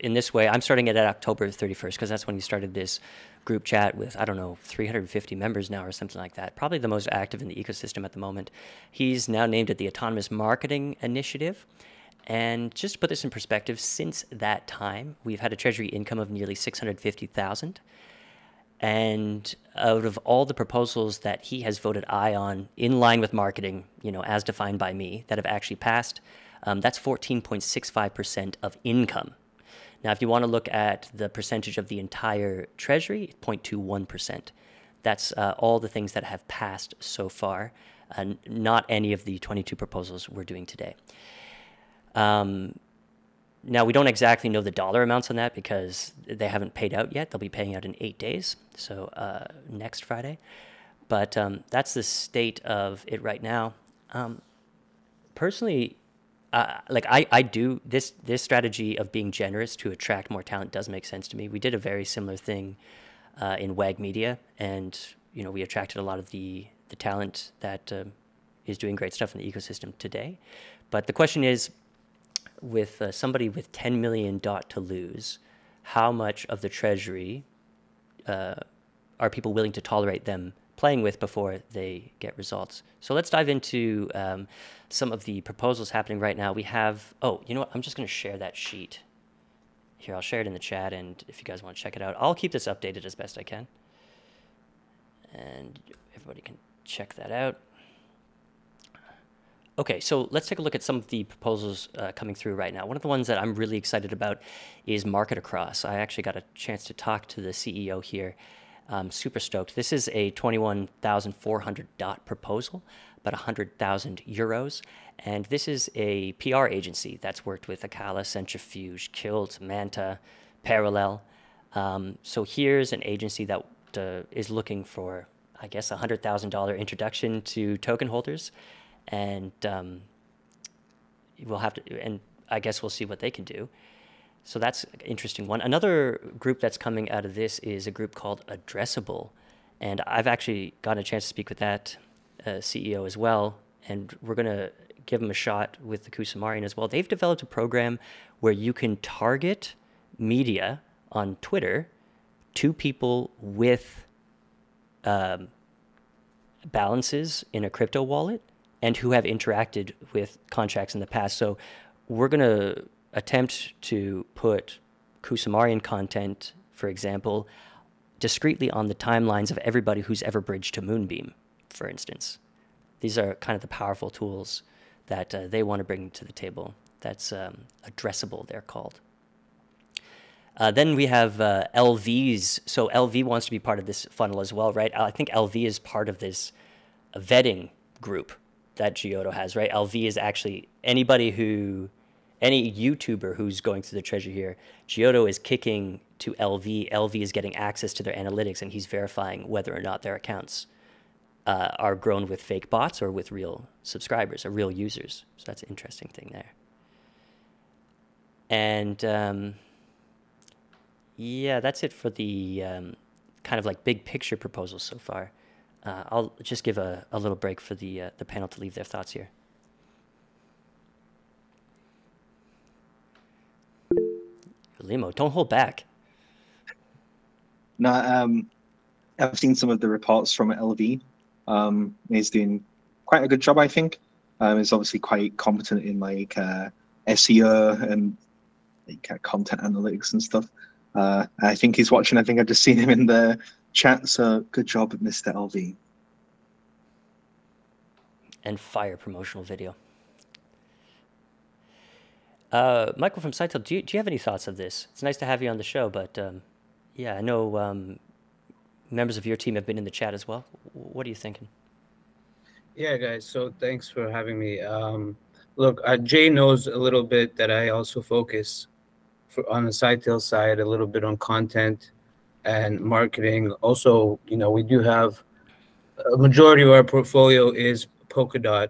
in this way, I'm starting it at October 31st, because that's when he started this group chat with, I don't know, 350 members now or something like that. Probably the most active in the ecosystem at the moment. He's now named it the Autonomous Marketing Initiative. And just to put this in perspective, since that time, we've had a treasury income of nearly $650,000. And out of all the proposals that he has voted aye on, in line with marketing, you know, as defined by me, that have actually passed, that's 14.65% of income. Now, if you want to look at the percentage of the entire treasury, 0.21%. That's all the things that have passed so far, and not any of the 22 proposals we're doing today. Now, we don't exactly know the dollar amounts on that because they haven't paid out yet. They'll be paying out in 8 days, so next Friday. But that's the state of it right now. Personally, like I do this strategy of being generous to attract more talent does make sense to me. We did a very similar thing in WAG Media, and you know, we attracted a lot of the talent that is doing great stuff in the ecosystem today. But the question is, with somebody with 10 million DOT to lose, how much of the treasury are people willing to tolerate them playing with before they get results? So let's dive into some of the proposals happening right now. We have, oh, you know what? I'm just going to share that sheet here. I'll share it in the chat, and if you guys want to check it out, I'll keep this updated as best I can. And everybody can check that out. Okay, so let's take a look at some of the proposals coming through right now. One of the ones that I'm really excited about is Market Across. I actually got a chance to talk to the CEO here. I'm super stoked. This is a 21,400 DOT proposal, about 100,000 euros. And this is a PR agency that's worked with Acala, Centrifuge, Kilt, Manta, Parallel. So here's an agency that is looking for, I guess, a $100,000 introduction to token holders. And we'll have to, and I guess we'll see what they can do. So that's an interesting one. Another group that's coming out of this is a group called Addressable, and I've actually gotten a chance to speak with that CEO as well, and we're gonna give them a shot with the Kusumarian as well. They've developed a program where you can target media on Twitter to people with balances in a crypto wallet and who have interacted with contracts in the past. So we're going to attempt to put Kusumarian content, for example, discreetly on the timelines of everybody who's ever bridged to Moonbeam, for instance. These are kind of the powerful tools that they want to bring to the table. That's Addressable, they're called. Then we have LVs. So LV wants to be part of this funnel as well, right? I think LV is part of this vetting group that Giotto has, right? LV is actually anybody who, any YouTuber who's going through the treasure here, Giotto is kicking to LV. LV is getting access to their analytics, and he's verifying whether or not their accounts are grown with fake bots or with real subscribers or real users. So that's an interesting thing there. And yeah, that's it for the kind of like big picture proposals so far. I'll just give a little break for the panel to leave their thoughts here. Limo, don't hold back. No, I've seen some of the reports from LV. He's doing quite a good job, I think. He's obviously quite competent in like SEO and like, content analytics and stuff. I think he's watching. I think I've just seen him in the chat, so good job, Mr. LV. And fire promotional video. Michael from Sitel, do you have any thoughts of this? It's nice to have you on the show, but yeah, I know members of your team have been in the chat as well. What are you thinking? Yeah, guys, so thanks for having me. Look, Jay knows a little bit that I also focus on the Sitel side a little bit on content and marketing. Also, you know, we do have a majority of our portfolio is Polkadot,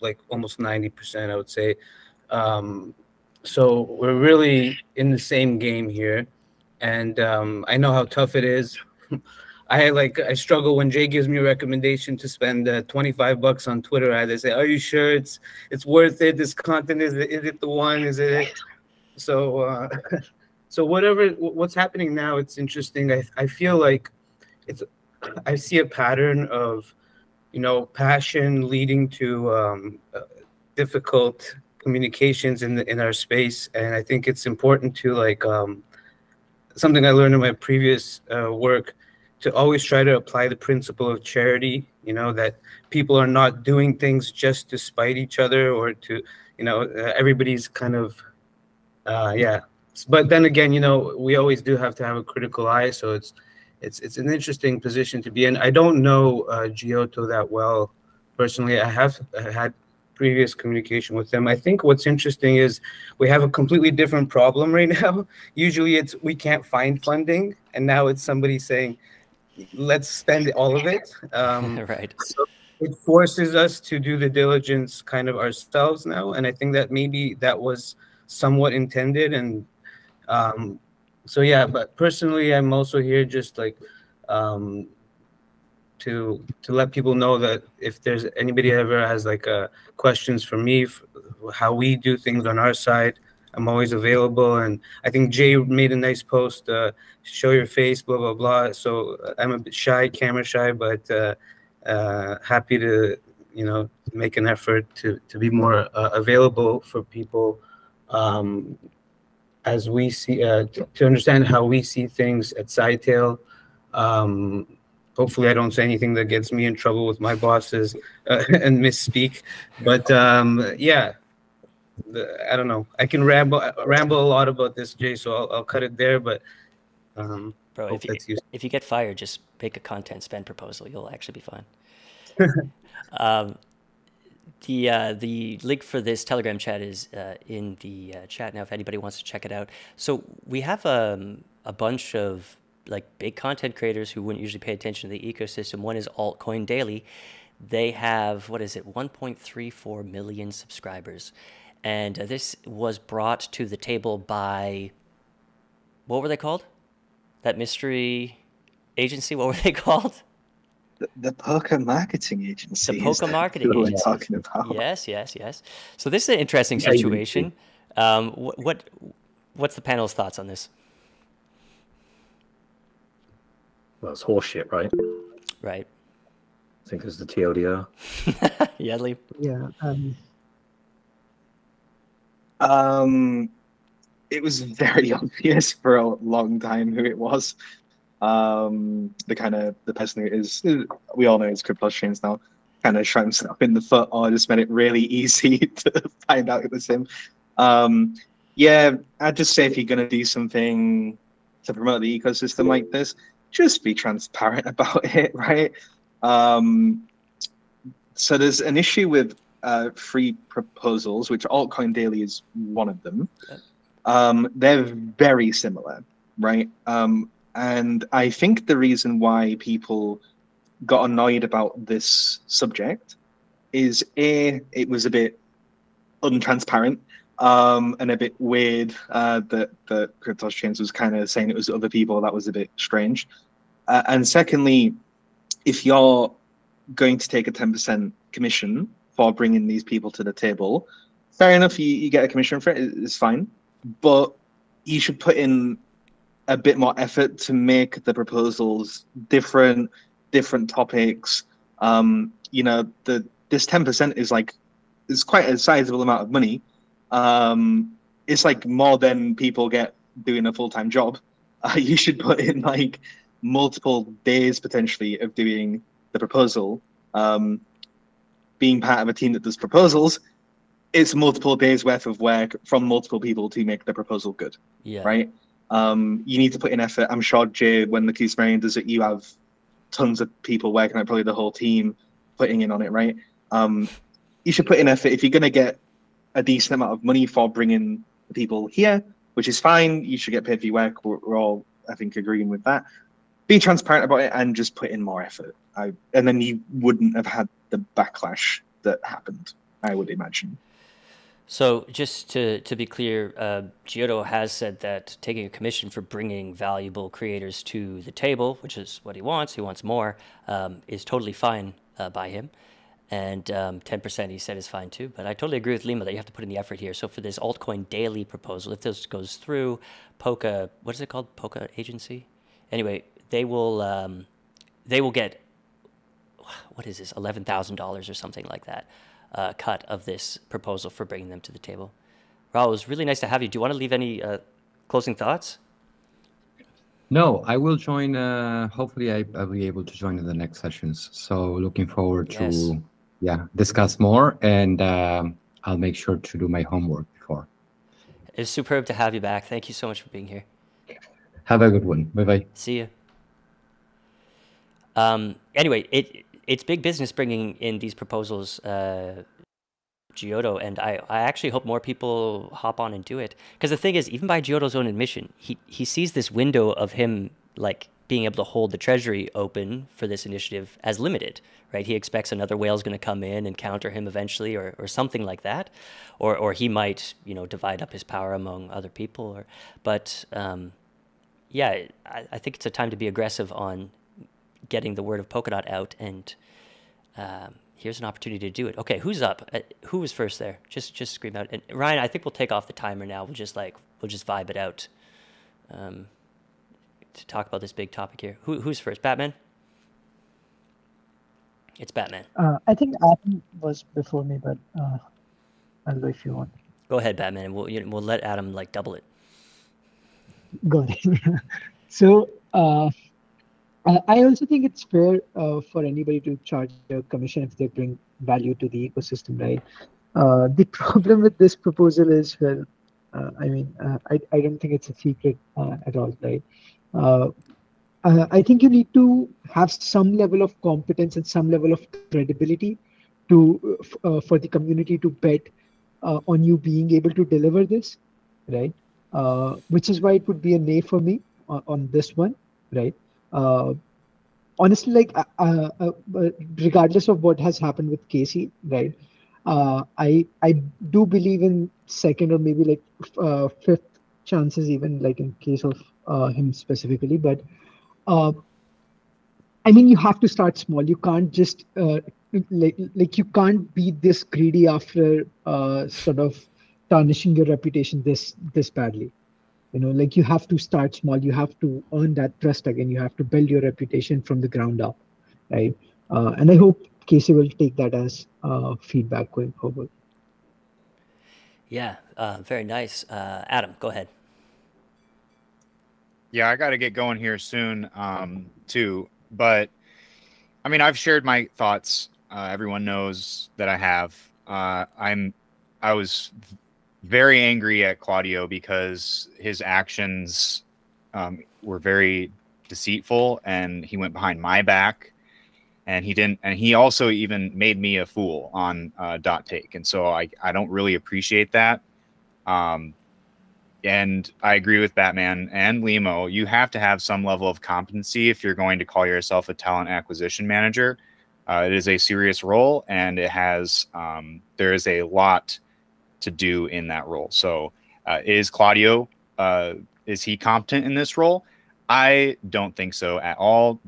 like almost 90%, I would say. So we're really in the same game here. And I know how tough it is. I struggle when Jay gives me a recommendation to spend $25 on Twitter ad. I say, are you sure it's worth it? This content, is it the one? Is it? So so what's happening now, it's interesting. I feel like I see a pattern of, you know, passion leading to difficult communications in our space. And I think it's important to, like, something I learned in my previous work, to always try to apply the principle of charity, you know, that people are not doing things just to spite each other or to, you know, everybody's kind of, yeah. But then again, you know, we always do have to have a critical eye, so it's an interesting position to be in. I don't know Giotto that well personally. I have had previous communication with them. I think what's interesting is we have a completely different problem right now. Usually it's we can't find funding, and now it's somebody saying, let's spend all of it. Right. So it forces us to do the diligence kind of ourselves now. And I think that maybe that was somewhat intended. And so, yeah, but personally, I'm also here just like to let people know that if there's anybody ever has like questions for me, how we do things on our side, I'm always available. And I think Jay made a nice post, show your face, blah, blah, blah. So I'm a bit shy, camera shy, but happy to, you know, make an effort to be more available for people as we see, to understand how we see things at SciTail. Hopefully I don't say anything that gets me in trouble with my bosses and misspeak, but yeah. I don't know. I can ramble a lot about this, Jay, so I'll cut it there. But bro, if you get fired, just pick a content spend proposal. You'll actually be fine. The link for this Telegram chat is in the chat now if anybody wants to check it out. So we have a bunch of like big content creators who wouldn't usually pay attention to the ecosystem. One is Altcoin Daily. They have, what is it, 1.34 million subscribers. And this was brought to the table by, what were they called? That mystery agency, what were they called? The Poker Marketing Agency. The Poker Marketing Agency. What we're talking about. Yes, yes, yes. So this is an interesting situation. What's the panel's thoughts on this? Well, it's horseshit, right? Right. I think it's the TLDR. Yadley? Yeah. It was very obvious for a long time who it was. The person who is, we all know it's CryptoStrains now, kind of shot himself in the foot or just made it really easy to find out it was him. Yeah, I'd just say if you're going to do something to promote the ecosystem like this, just be transparent about it, right? So there's an issue with free proposals, which Altcoin Daily is one of them. They're very similar, right? And I think the reason why people got annoyed about this subject is A, it was a bit untransparent and a bit weird that CryptoStrains was kind of saying it was other people. That was a bit strange. And secondly, if you're going to take a 10% commission for bringing these people to the table, fair enough, you get a commission for it, it's fine, but you should put in a bit more effort to make the proposals different topics. You know, this 10% is like, it's quite a sizable amount of money. It's like more than people get doing a full-time job. You should put in like multiple days potentially of doing the proposal. Being part of a team that does proposals, it's multiple days worth of work from multiple people to make the proposal good. Yeah. Right. You need to put in effort. I'm sure, Jay, when the Kusmerian does it, you have tons of people working on it, probably the whole team putting in on it. Right. You should put in effort. If you're going to get a decent amount of money for bringing the people here, which is fine, you should get paid for your work. We're all, I think, agreeing with that. Be transparent about it and just put in more effort. And then you wouldn't have had the backlash that happened, I would imagine. So just to be clear, Giotto has said that taking a commission for bringing valuable creators to the table, which is what he wants more, is totally fine by him. And 10% he said is fine too. But I totally agree with Lima that you have to put in the effort here. So for this Altcoin Daily proposal, if this goes through, Poca, what is it called? Poca Agency? Anyway, they will get, what is this, $11,000 or something like that, cut of this proposal for bringing them to the table. Raul, it was really nice to have you. Do you want to leave any closing thoughts? No, I will join. Hopefully, I'll be able to join in the next sessions. So looking forward to discuss more, and I'll make sure to do my homework before. It's superb to have you back. Thank you so much for being here. Have a good one. Bye-bye. See you. Anyway, it's big business bringing in these proposals, Giotto, and I actually hope more people hop on and do it. Because the thing is, even by Giotto's own admission, he sees this window of him like being able to hold the Treasury open for this initiative as limited, right? He expects another whale is going to come in and counter him eventually, or something like that, or he might, you know, divide up his power among other people. But yeah, I think it's a time to be aggressive on getting the word of Polkadot out, and here's an opportunity to do it. Okay, who's up? Who was first there? Just scream out. And Ryan, I think we'll take off the timer now. We'll just vibe it out. To talk about this big topic here. Who's first? Batman? It's Batman. I think Adam was before me, but I'll go if you want. Go ahead, Batman, and we'll let Adam like double it. Go ahead. So I also think it's fair for anybody to charge a commission if they bring value to the ecosystem, right? The problem with this proposal is, well, I don't think it's a secret at all, right? I think you need to have some level of competence and some level of credibility to for the community to bet on you being able to deliver this, right? Which is why it would be a nay for me on this one, right? Honestly, like regardless of what has happened with Casey, right? I do believe in second or maybe like fifth chances, even like in case of him specifically. But I mean, you have to start small. You can't just like you can't be this greedy after sort of tarnishing your reputation this badly. You know, like you have to start small. You have to earn that trust again. You have to build your reputation from the ground up, right? And I hope Casey will take that as feedback going forward. Yeah, very nice. Adam, go ahead. Yeah, I got to get going here soon, too. But I mean, I've shared my thoughts. Everyone knows that I have. I was very angry at Claudio because his actions were very deceitful, and he went behind my back. And he didn't, and he also even made me a fool on Dot Take, and so I don't really appreciate that. And I agree with Batman and Limo. You have to have some level of competency if you're going to call yourself a talent acquisition manager. It is a serious role, and it has there is a lot to do in that role. So is Claudio is he competent in this role? I don't think so at all.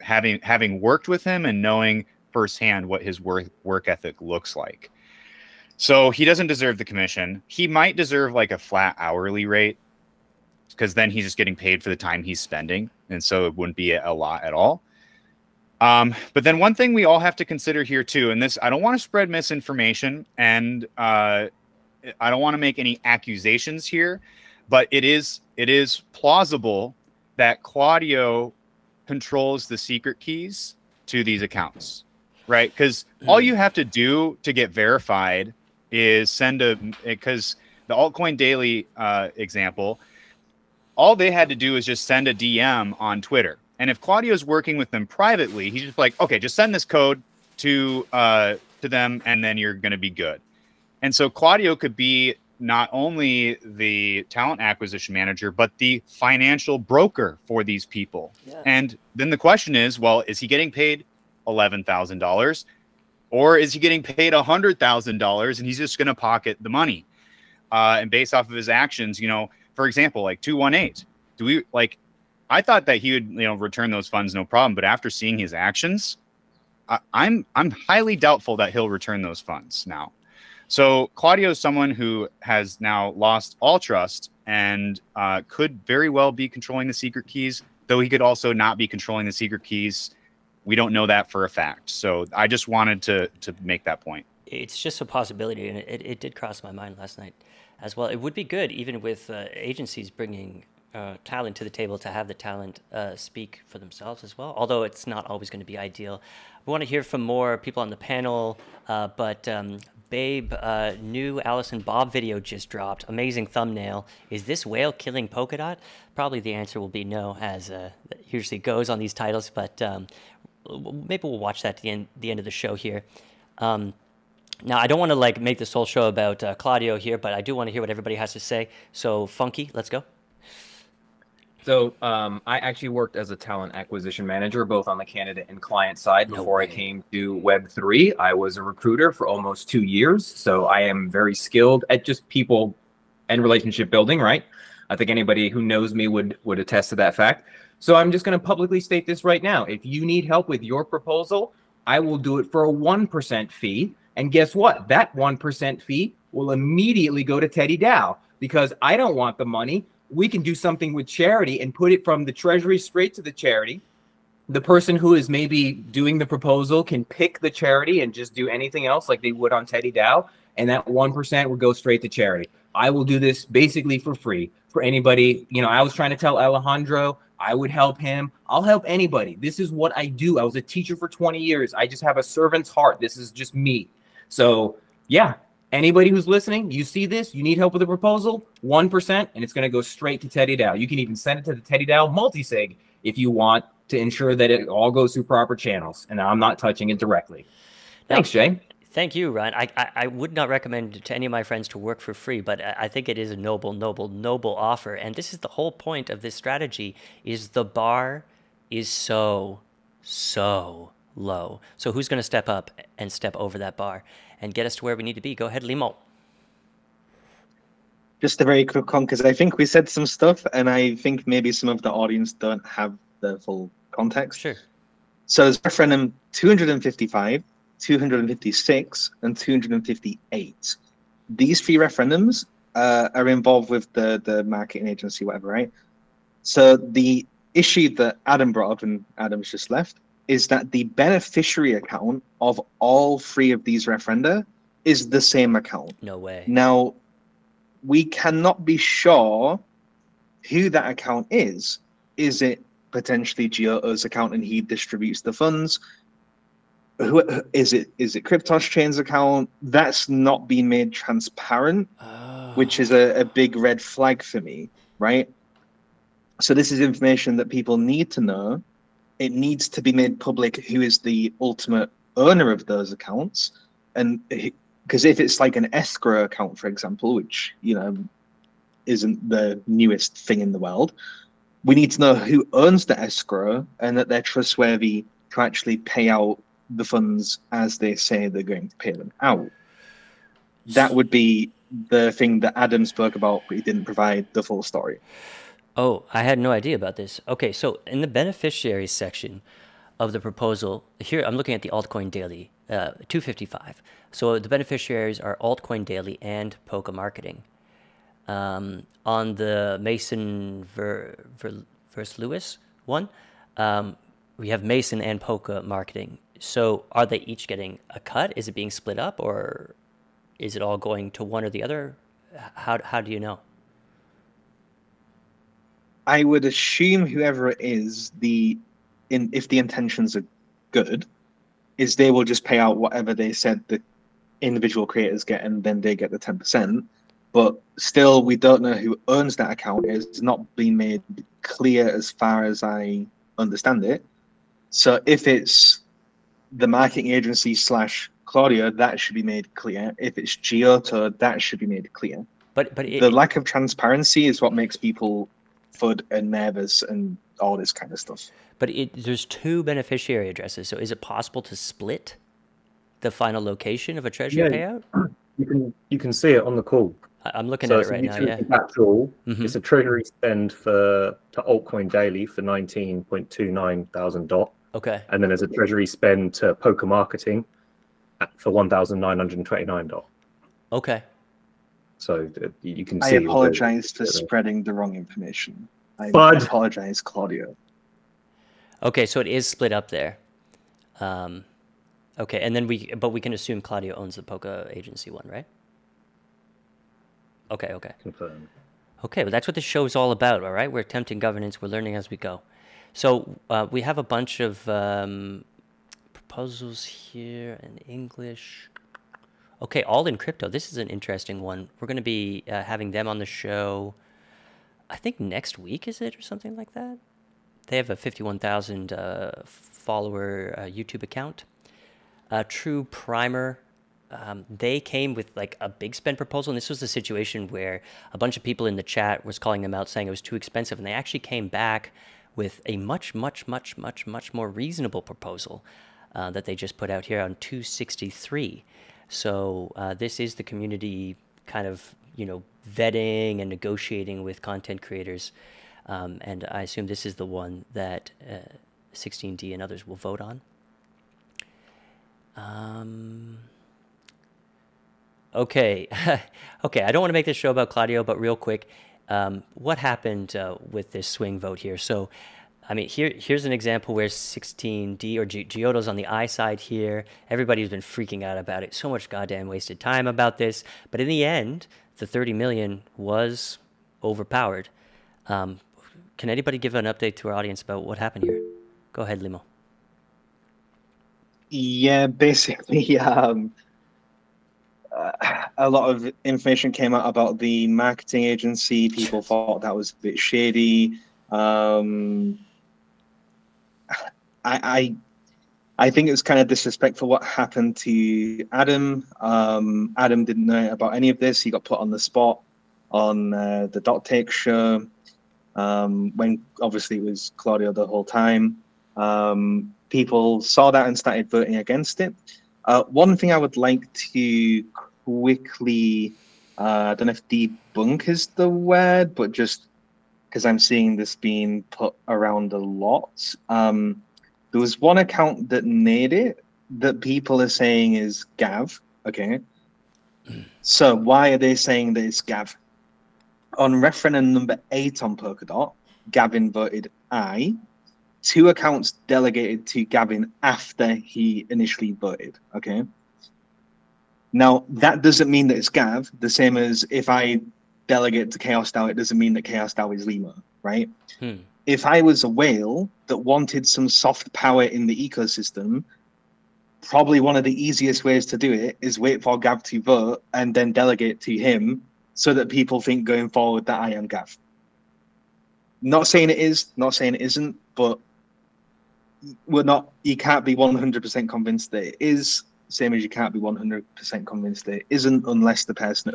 Having worked with him and knowing firsthand what his work ethic looks like, so he doesn't deserve the commission. He might deserve like a flat hourly rate, because then he's just getting paid for the time he's spending, and so it wouldn't be a lot at all. But then one thing we all have to consider here too, and this I don't want to spread misinformation, and I don't want to make any accusations here, but it is plausible that Claudio controls the secret keys to these accounts, right? Because all you have to do to get verified is send a, because the Altcoin Daily example, all they had to do is just send a DM on Twitter. And if Claudio's working with them privately, he's just like, okay, just send this code to them, and then you're going to be good. And so Claudio could be not only the talent acquisition manager, but the financial broker for these people. Yeah. And then the question is, well, is he getting paid $11,000, or is he getting paid $100,000, and he's just going to pocket the money? And based off of his actions, you know, for example, like 218, do we like? I thought that he would, you know, return those funds no problem, but after seeing his actions, I'm highly doubtful that he'll return those funds now. So Claudio is someone who has now lost all trust, and could very well be controlling the secret keys, though he could also not be controlling the secret keys. We don't know that for a fact. So I just wanted to make that point. It's just a possibility, and it did cross my mind last night as well. It would be good, even with agencies bringing talent to the table, to have the talent speak for themselves as well, although it's not always going to be ideal. We want to hear from more people on the panel, but Babe, new Alice and Bob video just dropped. Amazing thumbnail. Is this whale killing Polkadot? Probably the answer will be no, as it usually goes on these titles, but maybe we'll watch that at the end of the show here. Now, I don't want to like make this whole show about Claudio here, but I do want to hear what everybody has to say. So, Funky, let's go. So I actually worked as a talent acquisition manager, both on the candidate and client side. Before I came to Web3, I was a recruiter for almost 2 years. So I am very skilled at just people and relationship building, right? I think anybody who knows me would attest to that fact. So I'm just going to publicly state this right now. If you need help with your proposal, I will do it for a 1% fee. And guess what? That 1% fee will immediately go to Teddy Dow because I don't want the money. We can do something with charity and put it from the treasury straight to the charity. The person who is maybe doing the proposal can pick the charity and just do anything else like they would on Teddy Dow, and that 1% would go straight to charity. I will do this basically for free for anybody. You know, I was trying to tell Alejandro I would help him. I'll help anybody. This is what I do. I was a teacher for 20 years. I just have a servant's heart. This is just me. So yeah. Anybody who's listening, you see this, you need help with a proposal, 1%, and it's going to go straight to Teddy Dow. You can even send it to the Teddy Dow multisig if you want to ensure that it all goes through proper channels, and I'm not touching it directly. Thanks, Jay. Thank you, Ryan. I would not recommend to any of my friends to work for free, but I think it is a noble, noble, noble offer, and this is the whole point of this strategy, is the bar is so low. So who's going to step up and step over that bar and get us to where we need to be? Go ahead, Limo. Just a very quick one, because I think we said some stuff, and I think maybe some of the audience don't have the full context. Sure. So there's referendum 255, 256, and 258. These three referendums are involved with the marketing agency, whatever, right? So the issue that Adam brought up, and Adam's just left, is that the beneficiary account of all three of these referenda is the same account. No way. Now, we cannot be sure who that account is. Is it potentially Giotto's account and he distributes the funds? Is it Cryptochain's account? That's not been made transparent, which is a big red flag for me, right? So this is information that people need to know. It needs to be made public who is the ultimate owner of those accounts. And because if it's like an escrow account, for example, which, you know, isn't the newest thing in the world, we need to know who owns the escrow and that they're trustworthy to actually pay out the funds as they say they're going to pay them out. That would be the thing that Adam spoke about, but he didn't provide the full story. Oh, I had no idea about this. Okay, so in the beneficiaries section of the proposal, here I'm looking at the Altcoin Daily, 255. So the beneficiaries are Altcoin Daily and Poca Marketing. On the Mason versus Lewis one, we have Mason and Poca Marketing. So are they each getting a cut? Is it being split up, or is it all going to one or the other? How do you know? I would assume whoever it is, if the intentions are good, is they will just pay out whatever they said the individual creators get, and then they get the 10%. But still, we don't know who owns that account. It's not been made clear as far as I understand it. So if it's the marketing agency / Claudio, that should be made clear. If it's Giotto, that should be made clear. But the lack of transparency is what makes people FUD and nervous and all this kind of stuff. But there's two beneficiary addresses, so is it possible to split the final location of a treasury payout? You can see it on the call. I'm looking at it right now. Yeah. It's a treasury spend to Altcoin Daily for 19.29,000 DOT. Okay. And then there's a treasury spend to Poca Marketing for 1,929 DOT. Okay. So you can see. I apologize for spreading the wrong information. I apologize, Claudio. Okay, so it is split up there. Okay, and then we can assume Claudio owns the Poca agency one, right? Okay. Confirmed. Okay, well, that's what this show is all about. All right, we're attempting governance. We're learning as we go. So we have a bunch of proposals here in English. Okay, all in crypto. This is an interesting one. We're going to be having them on the show, I think next week, is it, or something like that? They have a 51,000 follower YouTube account. True Primer They came with like a big spend proposal, and this was the situation where a bunch of people in the chat was calling them out saying it was too expensive, and they actually came back with a much more reasonable proposal that they just put out here on 263. So this is the community kind of, you know, vetting and negotiating with content creators, and I assume this is the one that 16D and others will vote on. Okay, okay. I don't want to make this show about Claudio, but real quick, what happened with this swing vote here? So, I mean, here's an example where 16D or Giotto's on the I side here. Everybody's been freaking out about it. So much goddamn wasted time about this. But in the end, the 30 million was overpowered. Can anybody give an update to our audience about what happened here? Go ahead, Limo. Yeah, basically, a lot of information came out about the marketing agency. People thought that was a bit shady. I think it was kind of disrespectful what happened to Adam. Adam didn't know about any of this. He got put on the spot on the Dot Take show, when obviously it was Claudio the whole time. People saw that and started voting against it. One thing I would like to quickly, I don't know if debunk is the word, but just because I'm seeing this being put around a lot. There was one account that made it that people are saying is Gav, okay? So why are they saying that it's Gav? On referendum number 8 on Polkadot, Gavin voted aye. Two accounts delegated to Gavin after he initially voted, okay? Now, that doesn't mean that it's Gav, the same as if I delegate to Chaos DAO, it doesn't mean that Chaos DAO is Limo, right? Hmm. If I was a whale that wanted some soft power in the ecosystem, probably one of the easiest ways to do it is wait for Gav to vote and then delegate to him so that people think going forward that I am Gav. Not saying it is, not saying it isn't, but we're not, you can't be 100% convinced that it is, same as you can't be 100% convinced that it isn't unless the person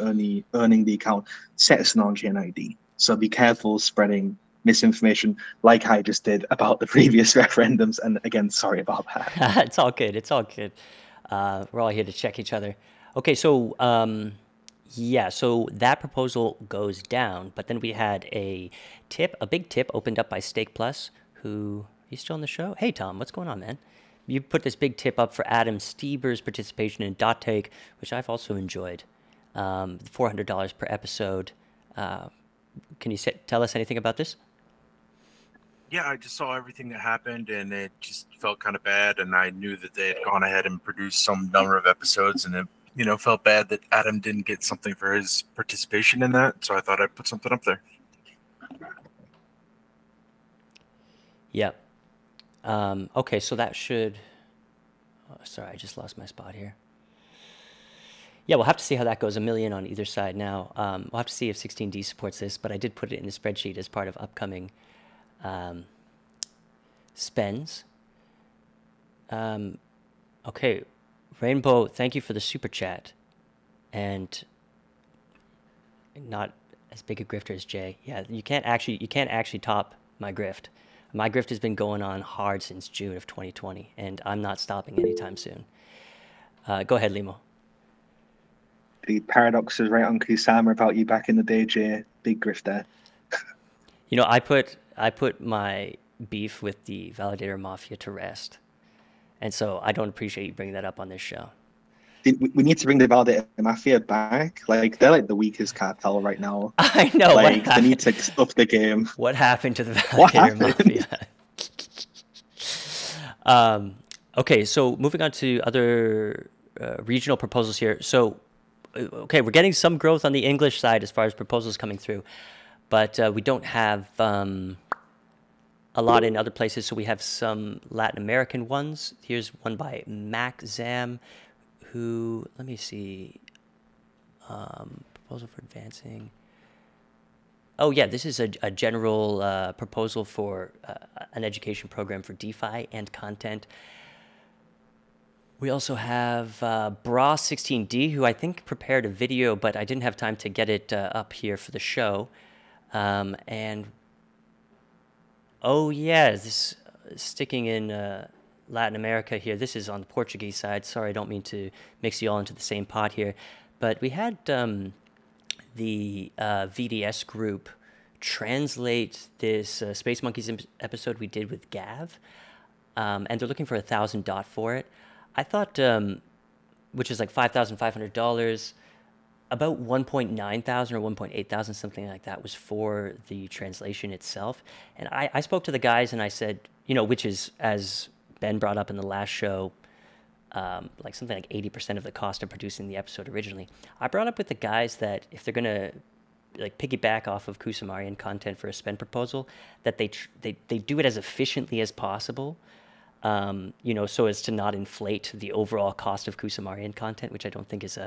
earning the account sets an on-chain ID. So be careful spreading misinformation like I just did about the previous referendums. And again, sorry about that. It's all good. It's all good. We're all here to check each other. Okay, so... yeah, so that proposal goes down, but then we had a tip, a big tip opened up by Stake Plus, who, he's still on the show? Hey, Tom, what's going on, man? You put this big tip up for Adam Stieber's participation in Dot Take, which I've also enjoyed, $400 per episode. Can you tell us anything about this? Yeah, I just saw everything that happened, and it just felt kind of bad, and I knew that they had gone ahead and produced some number of episodes, and it, you know, felt bad that Adam didn't get something for his participation in that, so I thought I'd put something up there. Yeah. Okay, so that should... Oh, sorry, I just lost my spot here. Yeah, we'll have to see how that goes. $1 million on either side now. We'll have to see if 16D supports this, but I did put it in the spreadsheet as part of upcoming spends. Okay. Rainbow, thank you for the super chat, and not as big a grifter as Jay. Yeah, you can't actually top my grift. My grift has been going on hard since June of 2020, and I'm not stopping anytime soon. Go ahead, Limo. The paradox is right on Kusama about you back in the day, Jay. Big grift there. You know, I put my beef with the Validator Mafia to rest. And so I don't appreciate you bringing that up on this show. We need to bring the Validator Mafia back. Like, they're like the weakest cartel right now. I know. Like, they need to up the game. What happened to the Validator Mafia? Okay, so moving on to other regional proposals here. So, okay, we're getting some growth on the English side as far as proposals coming through. But we don't have... a lot in other places, so we have some Latin American ones. Here's one by Mac Zam, who, let me see, proposal for advancing. Oh yeah, this is a general proposal for an education program for DeFi and content. We also have Bra16D, who I think prepared a video, but I didn't have time to get it up here for the show. And oh yeah, this sticking in Latin America here. This is on the Portuguese side. Sorry, I don't mean to mix you all into the same pot here. But we had the VDS group translate this Space Monkeys episode we did with Gav, and they're looking for 1,000 DOT for it. I thought, which is like $5,500, about 1,900 or 1,800, something like that, was for the translation itself. And I spoke to the guys and I said, you know, which is, as Ben brought up in the last show, like something like 80% of the cost of producing the episode originally. I brought up with the guys that if they're going to like piggyback off of Kusumarian content for a spend proposal, that they do it as efficiently as possible. You know, so as to not inflate the overall cost of Kusumarian content, which I don't think is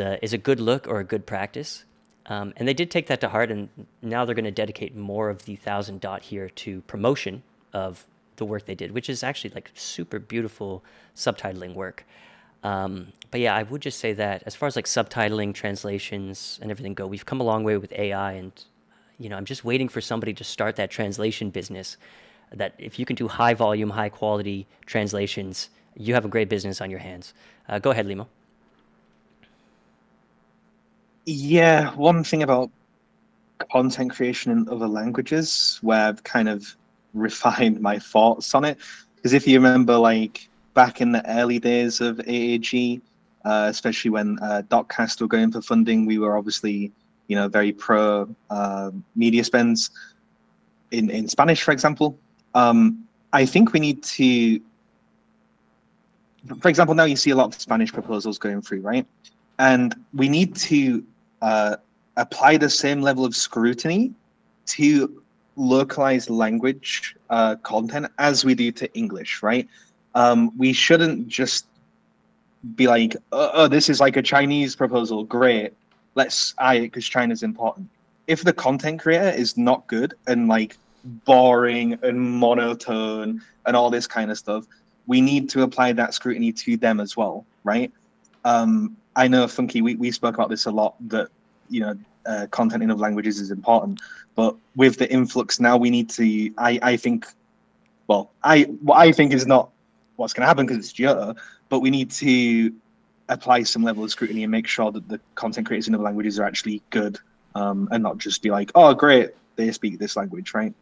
a good look or a good practice. And they did take that to heart, and now they're going to dedicate more of the 1,000 DOT here to promotion of the work they did, which is actually like super beautiful subtitling work. But yeah, I would just say that as far as like subtitling, translations, and everything go, we've come a long way with AI, and you know, I'm just waiting for somebody to start that translation business. That if you can do high volume, high quality translations, you have a great business on your hands. Go ahead, Limo. Yeah, one thing about content creation in other languages where I've kind of refined my thoughts on it is, if you remember, like back in the early days of AAG, especially when DotCast were going for funding, we were obviously, you know, very pro media spends in Spanish, for example. I think we need to, for example, now you see a lot of Spanish proposals going through, right? And we need to apply the same level of scrutiny to localized language content as we do to English, right? We shouldn't just be like, oh, this is like a Chinese proposal, great. Let's eye it because China's important. If the content creator is not good and like boring and monotone and all this kind of stuff, we need to apply that scrutiny to them as well, right? I know, Funky, we spoke about this a lot, that, you know, content in other languages is important, but with the influx now, we need to, I think, well, what I think is not what's going to happen because it's Giotto, but we need to apply some level of scrutiny and make sure that the content creators in other languages are actually good, and not just be like, oh, great, they speak this language, right?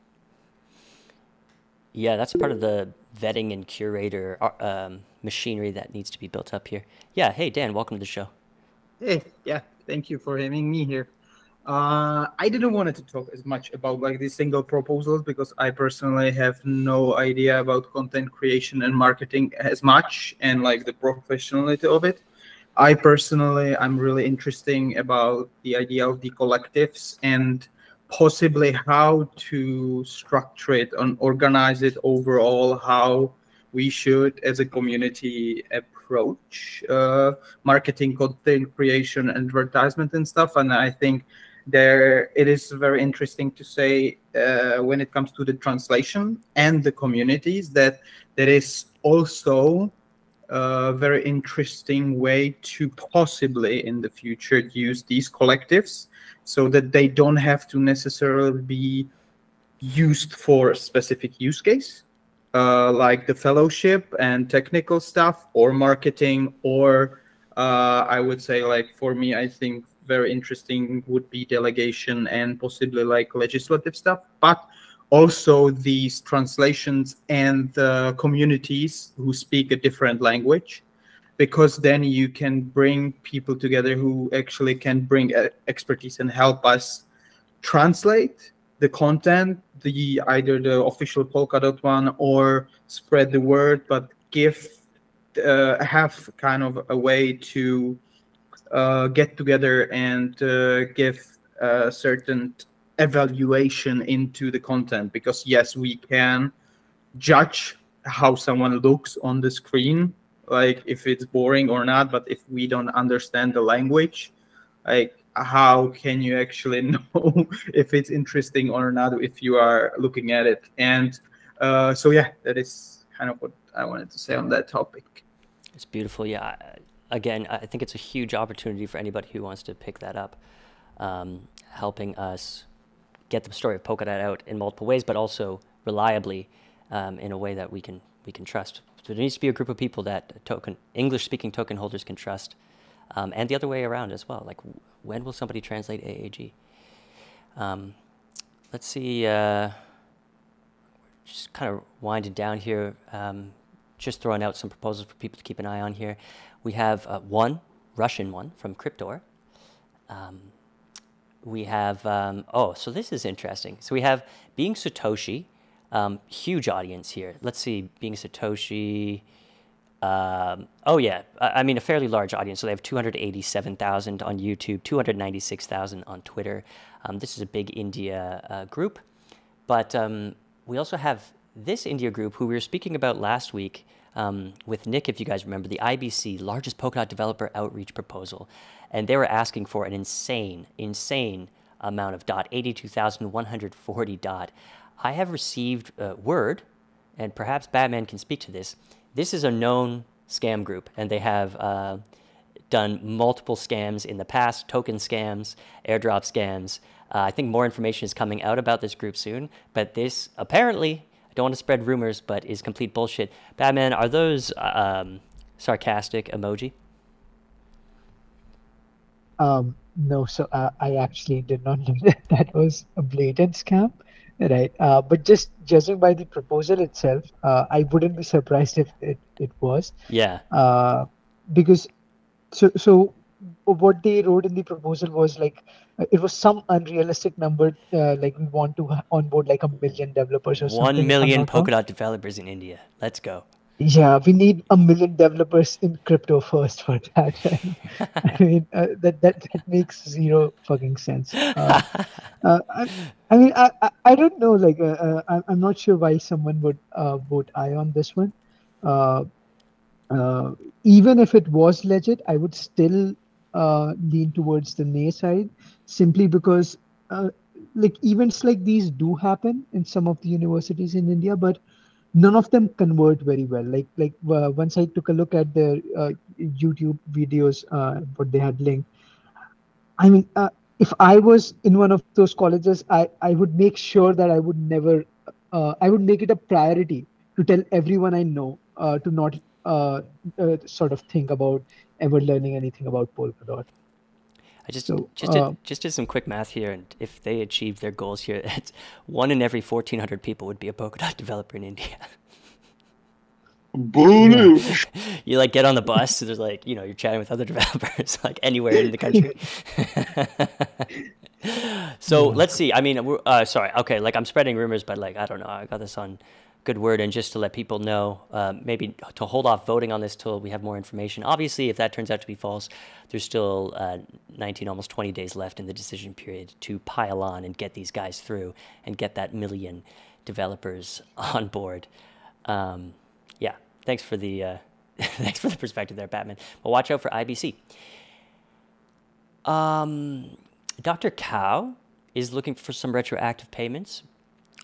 Yeah, that's part of the vetting and curator machinery that needs to be built up here. Yeah, hey, Dan, welcome to the show. Hey, yeah, thank you for having me here. I didn't want to talk as much about like these single proposals because I personally have no idea about content creation and marketing as much and like the professionality of it. I personally, I'm really interested about the idea of the collectives and possibly how to structure it and organize it overall, how we should as a community approach marketing, content creation, advertisement and stuff. And I think there it is very interesting to say when it comes to the translation and the communities that there is also a very interesting way to possibly in the future use these collectives so that they don't have to necessarily be used for a specific use case, like the fellowship and technical stuff or marketing, or I would say, like for me, I think very interesting would be delegation and possibly like legislative stuff, but also these translations and communities who speak a different language, because then you can bring people together who actually can bring expertise and help us translate the content, the either the official Polkadot one or spread the word, but give have kind of a way to get together and give a certain evaluation into the content, because yes, we can judge how someone looks on the screen, like if it's boring or not, but if we don't understand the language, like how can you actually know if it's interesting or not if you are looking at it? And so yeah, that is kind of what I wanted to say on that topic. It's beautiful. Yeah, again, I think it's a huge opportunity for anybody who wants to pick that up, helping us get the story of Polkadot out in multiple ways, but also reliably in a way that we can trust. So there needs to be a group of people that English-speaking token holders can trust, and the other way around as well. Like, when will somebody translate AAG? Let's see, just kind of winding down here, just throwing out some proposals for people to keep an eye on here. We have one Russian one from Cryptor. We have, oh, so this is interesting. So we have Being Satoshi, huge audience here. Let's see, Being Satoshi, oh yeah, I mean a fairly large audience. So they have 287,000 on YouTube, 296,000 on Twitter. This is a big India group. But we also have this India group who we were speaking about last week with Nick, if you guys remember, the IBC, largest Polkadot developer outreach proposal. And they were asking for an insane, insane amount of DOT, 82,140 DOT. I have received word, and perhaps Batman can speak to this. This is a known scam group, and they have done multiple scams in the past, token scams, airdrop scams. I think more information is coming out about this group soon, but this apparently, I don't want to spread rumors, but is complete bullshit. Batman, are those sarcastic emoji? No, so I actually did not know that that was a blatant scam. Right, but just judging by the proposal itself, I wouldn't be surprised if it was. Yeah. Because, so what they wrote in the proposal was like, it was some unrealistic number, like we want to onboard like 1 million developers or something. 1 million Polkadot developers in India. Let's go. Yeah, we need 1 million developers in crypto first for that. I mean, that makes zero fucking sense. I mean, I don't know. Like, I'm not sure why someone would vote aye on this one. Even if it was legit, I would still lean towards the nay side, simply because like events like these do happen in some of the universities in India, but none of them convert very well. Like once I took a look at their YouTube videos, what they had linked. I mean, if I was in one of those colleges, I would make sure that I would never, I would make it a priority to tell everyone I know to not sort of think about ever learning anything about Polkadot. I just did some quick math here, and if they achieved their goals here, it's 1 in every 1,400 people would be a Polkadot developer in India. Boo! You like get on the bus, so there's like, you know, you're chatting with other developers like anywhere in the country. So let's see. I mean, we're, sorry. Okay, like I'm spreading rumors, but like I don't know. I got this on Good Word, and just to let people know, maybe to hold off voting on this till we have more information. Obviously, if that turns out to be false, there's still 19, almost 20 days left in the decision period to pile on and get these guys through and get that 1 million developers on board. Yeah, thanks for the thanks for the perspective there, Batman. But watch out for IBC. Dr. Kao is looking for some retroactive payments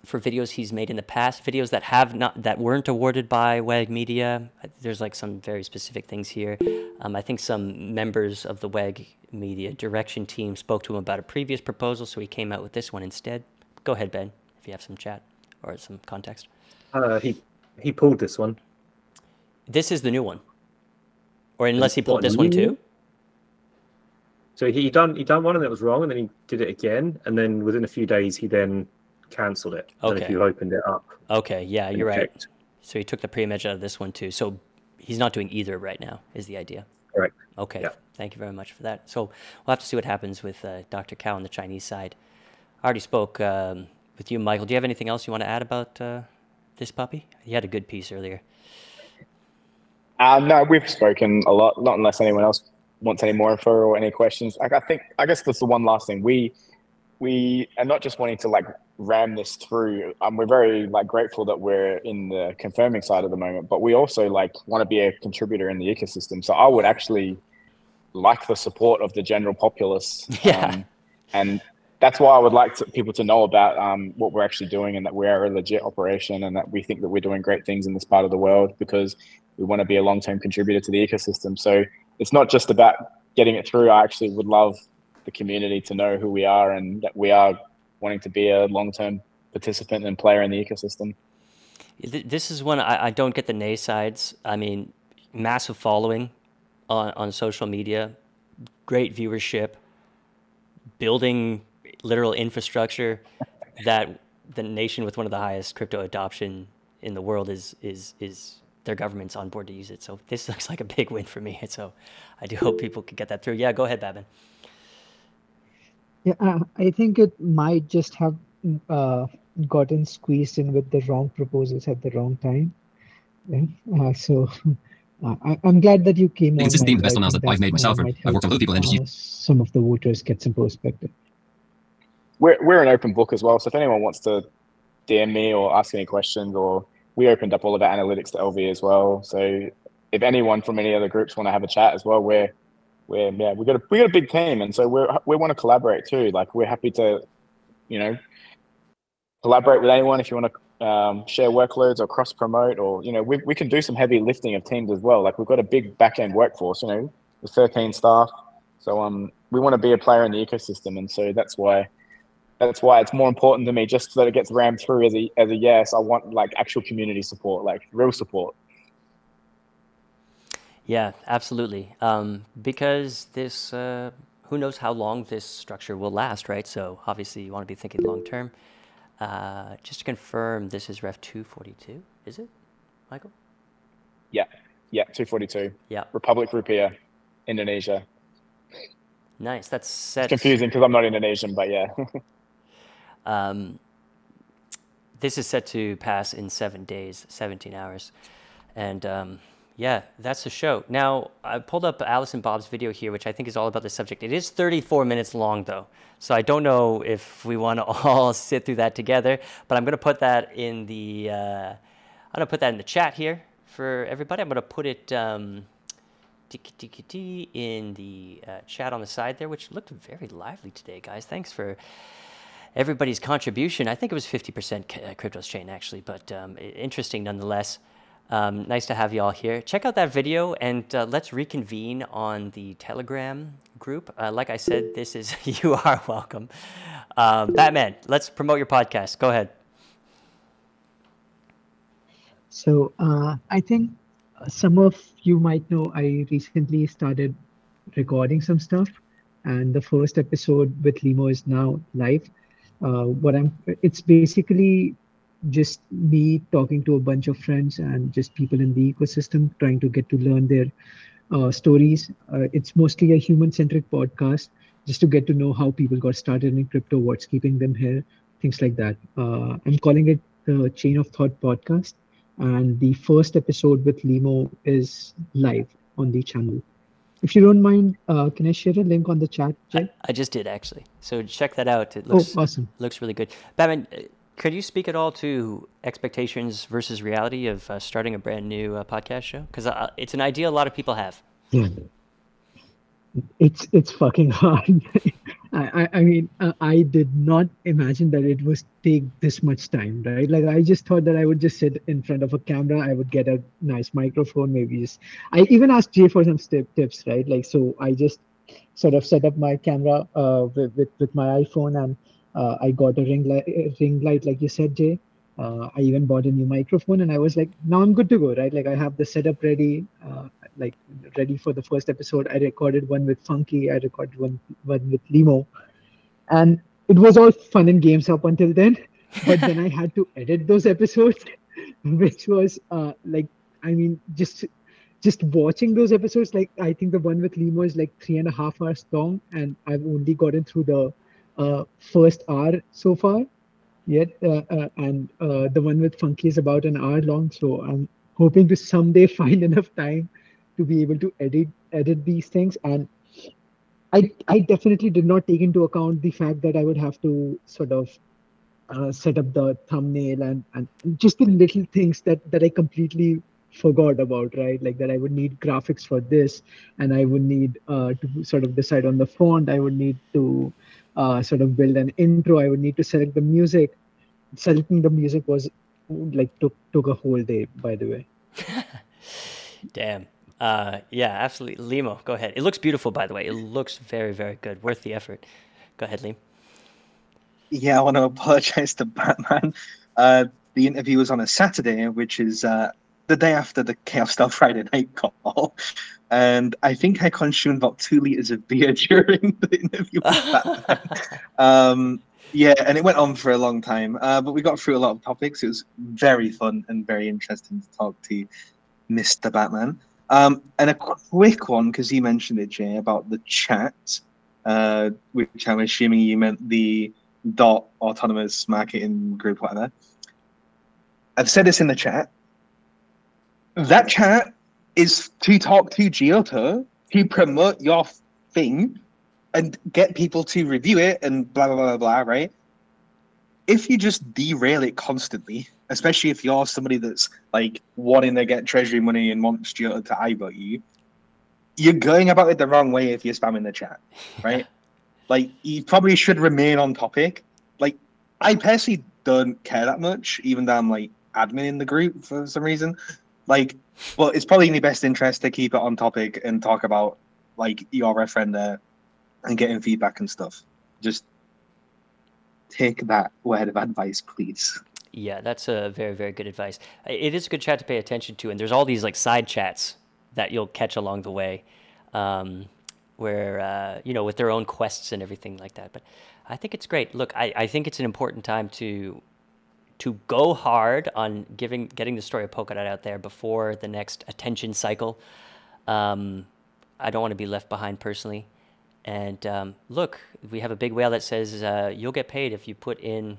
for videos he's made in the past, videos that weren't awarded by WAG Media. There's like some very specific things here. I think some members of the WAG Media direction team spoke to him about a previous proposal, so he came out with this one instead. Go ahead, Ben, if you have some chat or some context. He pulled this one. This is the new one, or unless he pulled this one too. So he done one and it was wrong, and then he did it again, and then within a few days he then cancelled it. Okay. So if you opened it up. Okay, yeah, you're right. Checked. So he took the pre-image out of this one too. So he's not doing either right now, is the idea. Correct. Okay, yeah. Thank you very much for that. So we'll have to see what happens with Dr. Kao on the Chinese side. I already spoke with you, Michael. Do you have anything else you want to add about this puppy? You had a good piece earlier. No, we've spoken a lot, not unless anyone else wants any more info or any questions. I think, I guess that's the one last thing. We are not just wanting to like ram this through. We're very like grateful that we're in the confirming side at the moment, but we also like want to be a contributor in the ecosystem. So I would actually like the support of the general populace. Yeah. And that's why I would like people to know about what we're actually doing, and that we are a legit operation, and that we think that we're doing great things in this part of the world, because we want to be a long-term contributor to the ecosystem. So it's not just about getting it through. I actually would love the community to know who we are and that we are wanting to be a long-term participant and player in the ecosystem. This is one I don't get the naysides. I mean, massive following on social media, great viewership, building literal infrastructure that the nation with one of the highest crypto adoption in the world is their government's on board to use it. So this looks like a big win for me. And so I do hope people can get that through. Yeah, go ahead, Babin. Yeah, I think it might just have gotten squeezed in with the wrong proposals at the wrong time. Yeah. So I'm glad that you came. This is the best analysis that I've made myself. I've worked on other people. Some of the voters get some perspective. We're an open book as well. So if anyone wants to DM me or ask any questions, or we opened up all of our analytics to LV as well. So if anyone from any other groups want to have a chat as well, we got a big team, and so we want to collaborate too. Like, we're happy to, you know, collaborate with anyone if you want to share workloads or cross promote, or, you know, we can do some heavy lifting of teams as well. Like, we've got a big back end workforce, you know, with 13 staff. So we want to be a player in the ecosystem, and so that's why it's more important to me just so that it gets rammed through as a yes. I want, like, actual community support, like real support. Yeah, absolutely. Because this, who knows how long this structure will last, right? So obviously you want to be thinking long term. Just to confirm, this is Ref 242, is it, Michael? Yeah, 242. Yeah. Republic Rupiah, Indonesia. Nice. That's set. It's confusing because I'm not Indonesian, but yeah. This is set to pass in 7 days, 17 hours. And yeah, that's the show. Now, I pulled up Alice and Bob's video here, which I think is all about this subject. It is 34 minutes long, though, so I don't know if we want to all sit through that together, but I'm going to put that in the chat here for everybody. I'm going to put it in the chat on the side there, which looked very lively today, guys. Thanks for everybody's contribution. I think it was 50% Cryptos Chain, actually, but interesting nonetheless. Nice to have you all here. Check out that video, and let's reconvene on the Telegram group. Like I said, this is, you are welcome. Batman, let's promote your podcast. Go ahead. So I think some of you might know I recently started recording some stuff, and the first episode with Limo is now live. It's basically just me talking to a bunch of friends and just people in the ecosystem, trying to get to learn their stories. It's mostly a human-centric podcast, just to get to know how people got started in crypto, what's keeping them here, things like that. I'm calling it the Chain of Thought podcast, and the first episode with Limo is live on the channel. If you don't mind, can I share a link on the chat? I just did, actually. So check that out. It looks awesome. Looks really good. Batman, could you speak at all to expectations versus reality of starting a brand new podcast show? Because it's an idea a lot of people have. Yeah, it's fucking hard. I mean, I did not imagine that it would take this much time, right? Like, I just thought that I would just sit in front of a camera, I would get a nice microphone, maybe just. I even asked Jay for some tips, right? Like, so I just sort of set up my camera with my iPhone, and I got a ring light, like you said, Jay. I even bought a new microphone, and I was like, now I'm good to go, right? Like, I have the setup ready, like ready for the first episode. I recorded one with Funky. I recorded one with Limo, and it was all fun and games up until then. But then I had to edit those episodes, which was like, I mean, just watching those episodes. Like, I think the one with Limo is like 3.5 hours long, and I've only gotten through the first hour so far yet, and the one with Funky is about an hour long, so I'm hoping to someday find enough time to be able to edit these things. And I definitely did not take into account the fact that I would have to sort of set up the thumbnail and just the little things that I completely forgot about, right? Like, that I would need graphics for this, and I would need to sort of decide on the font, I would need to sort of build an intro, I would need to select the music. Selecting the music was like took a whole day, by the way. Damn. Yeah, absolutely. Limo, go ahead. It looks beautiful, by the way. It looks very, very good. Worth the effort. Go ahead, Liam. Yeah, I want to apologize to Batman. The interview was on a Saturday, which is the day after the Chaos Style Friday night call. And I think I consumed about 2 liters of beer during the interview with Batman. Yeah, and it went on for a long time. But we got through a lot of topics. It was very fun and very interesting to talk to Mr. Batman. And a quick one, because you mentioned it, Jay, about the chat, which I'm assuming you meant the dot autonomous marketing group, whatever. I've said this in the chat. That chat is to talk to Giotto, to promote your thing and get people to review it and blah, blah, blah, blah, right? If you just derail it constantly, especially if you're somebody that's like wanting to get treasury money and wants Giotto to eyeball you, you're going about it the wrong way if you're spamming the chat, right? Like, you probably should remain on topic. Like, I personally don't care that much, even though I'm like admin in the group for some reason. Like, but it's probably in your best interest to keep it on topic and talk about like your referenda and getting feedback and stuff. Just take that word of advice, please. Yeah, that's a very, very good advice. It is a good chat to pay attention to, and there's all these like side chats that you'll catch along the way, where you know, with their own quests and everything like that. But I think it's great. Look, I think it's an important time to go hard on getting the story of Polkadot out there before the next attention cycle. I don't want to be left behind personally. And look, we have a big whale that says you'll get paid if you put in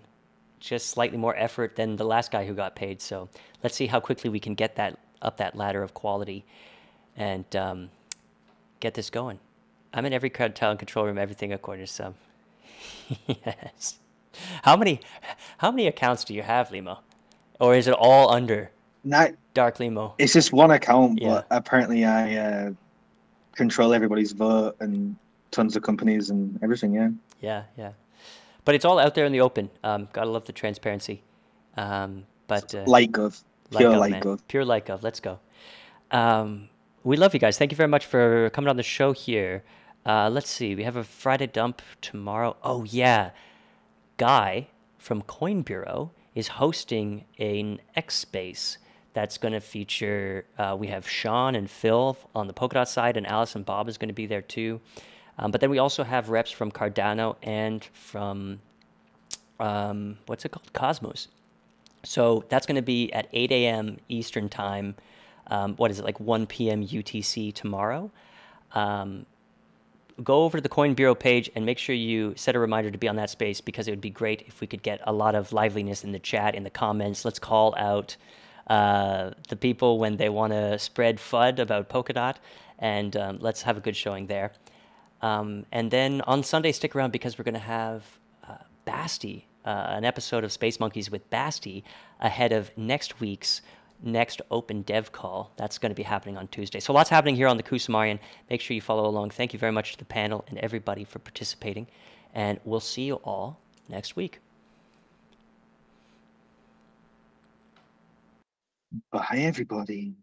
just slightly more effort than the last guy who got paid. So let's see how quickly we can get that up that ladder of quality and get this going. I'm in every crowd, talent control room, everything according to some. Yes. How many accounts do you have, Limo? Or is it all under Dark Limo? It's just one account, yeah. But apparently I control everybody's vote and tons of companies and everything, yeah. Yeah, yeah. But it's all out there in the open. Gotta love the transparency. But Pure LightGov. Let's go. We love you guys. Thank you very much for coming on the show here. Let's see. We have a Friday dump tomorrow. Oh, yeah. Guy from Coin Bureau is hosting an X Space that's going to feature, we have Sean and Phil on the Polkadot side, and Alice and Bob is going to be there too. But then we also have reps from Cardano and from, what's it called? Cosmos. So that's going to be at 8 a.m. Eastern time. What is it, like 1 p.m. UTC tomorrow? Go over to the Coin Bureau page and make sure you set a reminder to be on that space, because it would be great if we could get a lot of liveliness in the chat, in the comments. Let's call out the people when they want to spread FUD about Polkadot, and let's have a good showing there. And then on Sunday, stick around, because we're going to have Basti, an episode of Space Monkeys with Basti ahead of next week's next open dev call. That's going to be happening on Tuesday. So lots happening here on the Kusumarian. Make sure you follow along. Thank you very much to the panel and everybody for participating. And we'll see you all next week. Bye, everybody.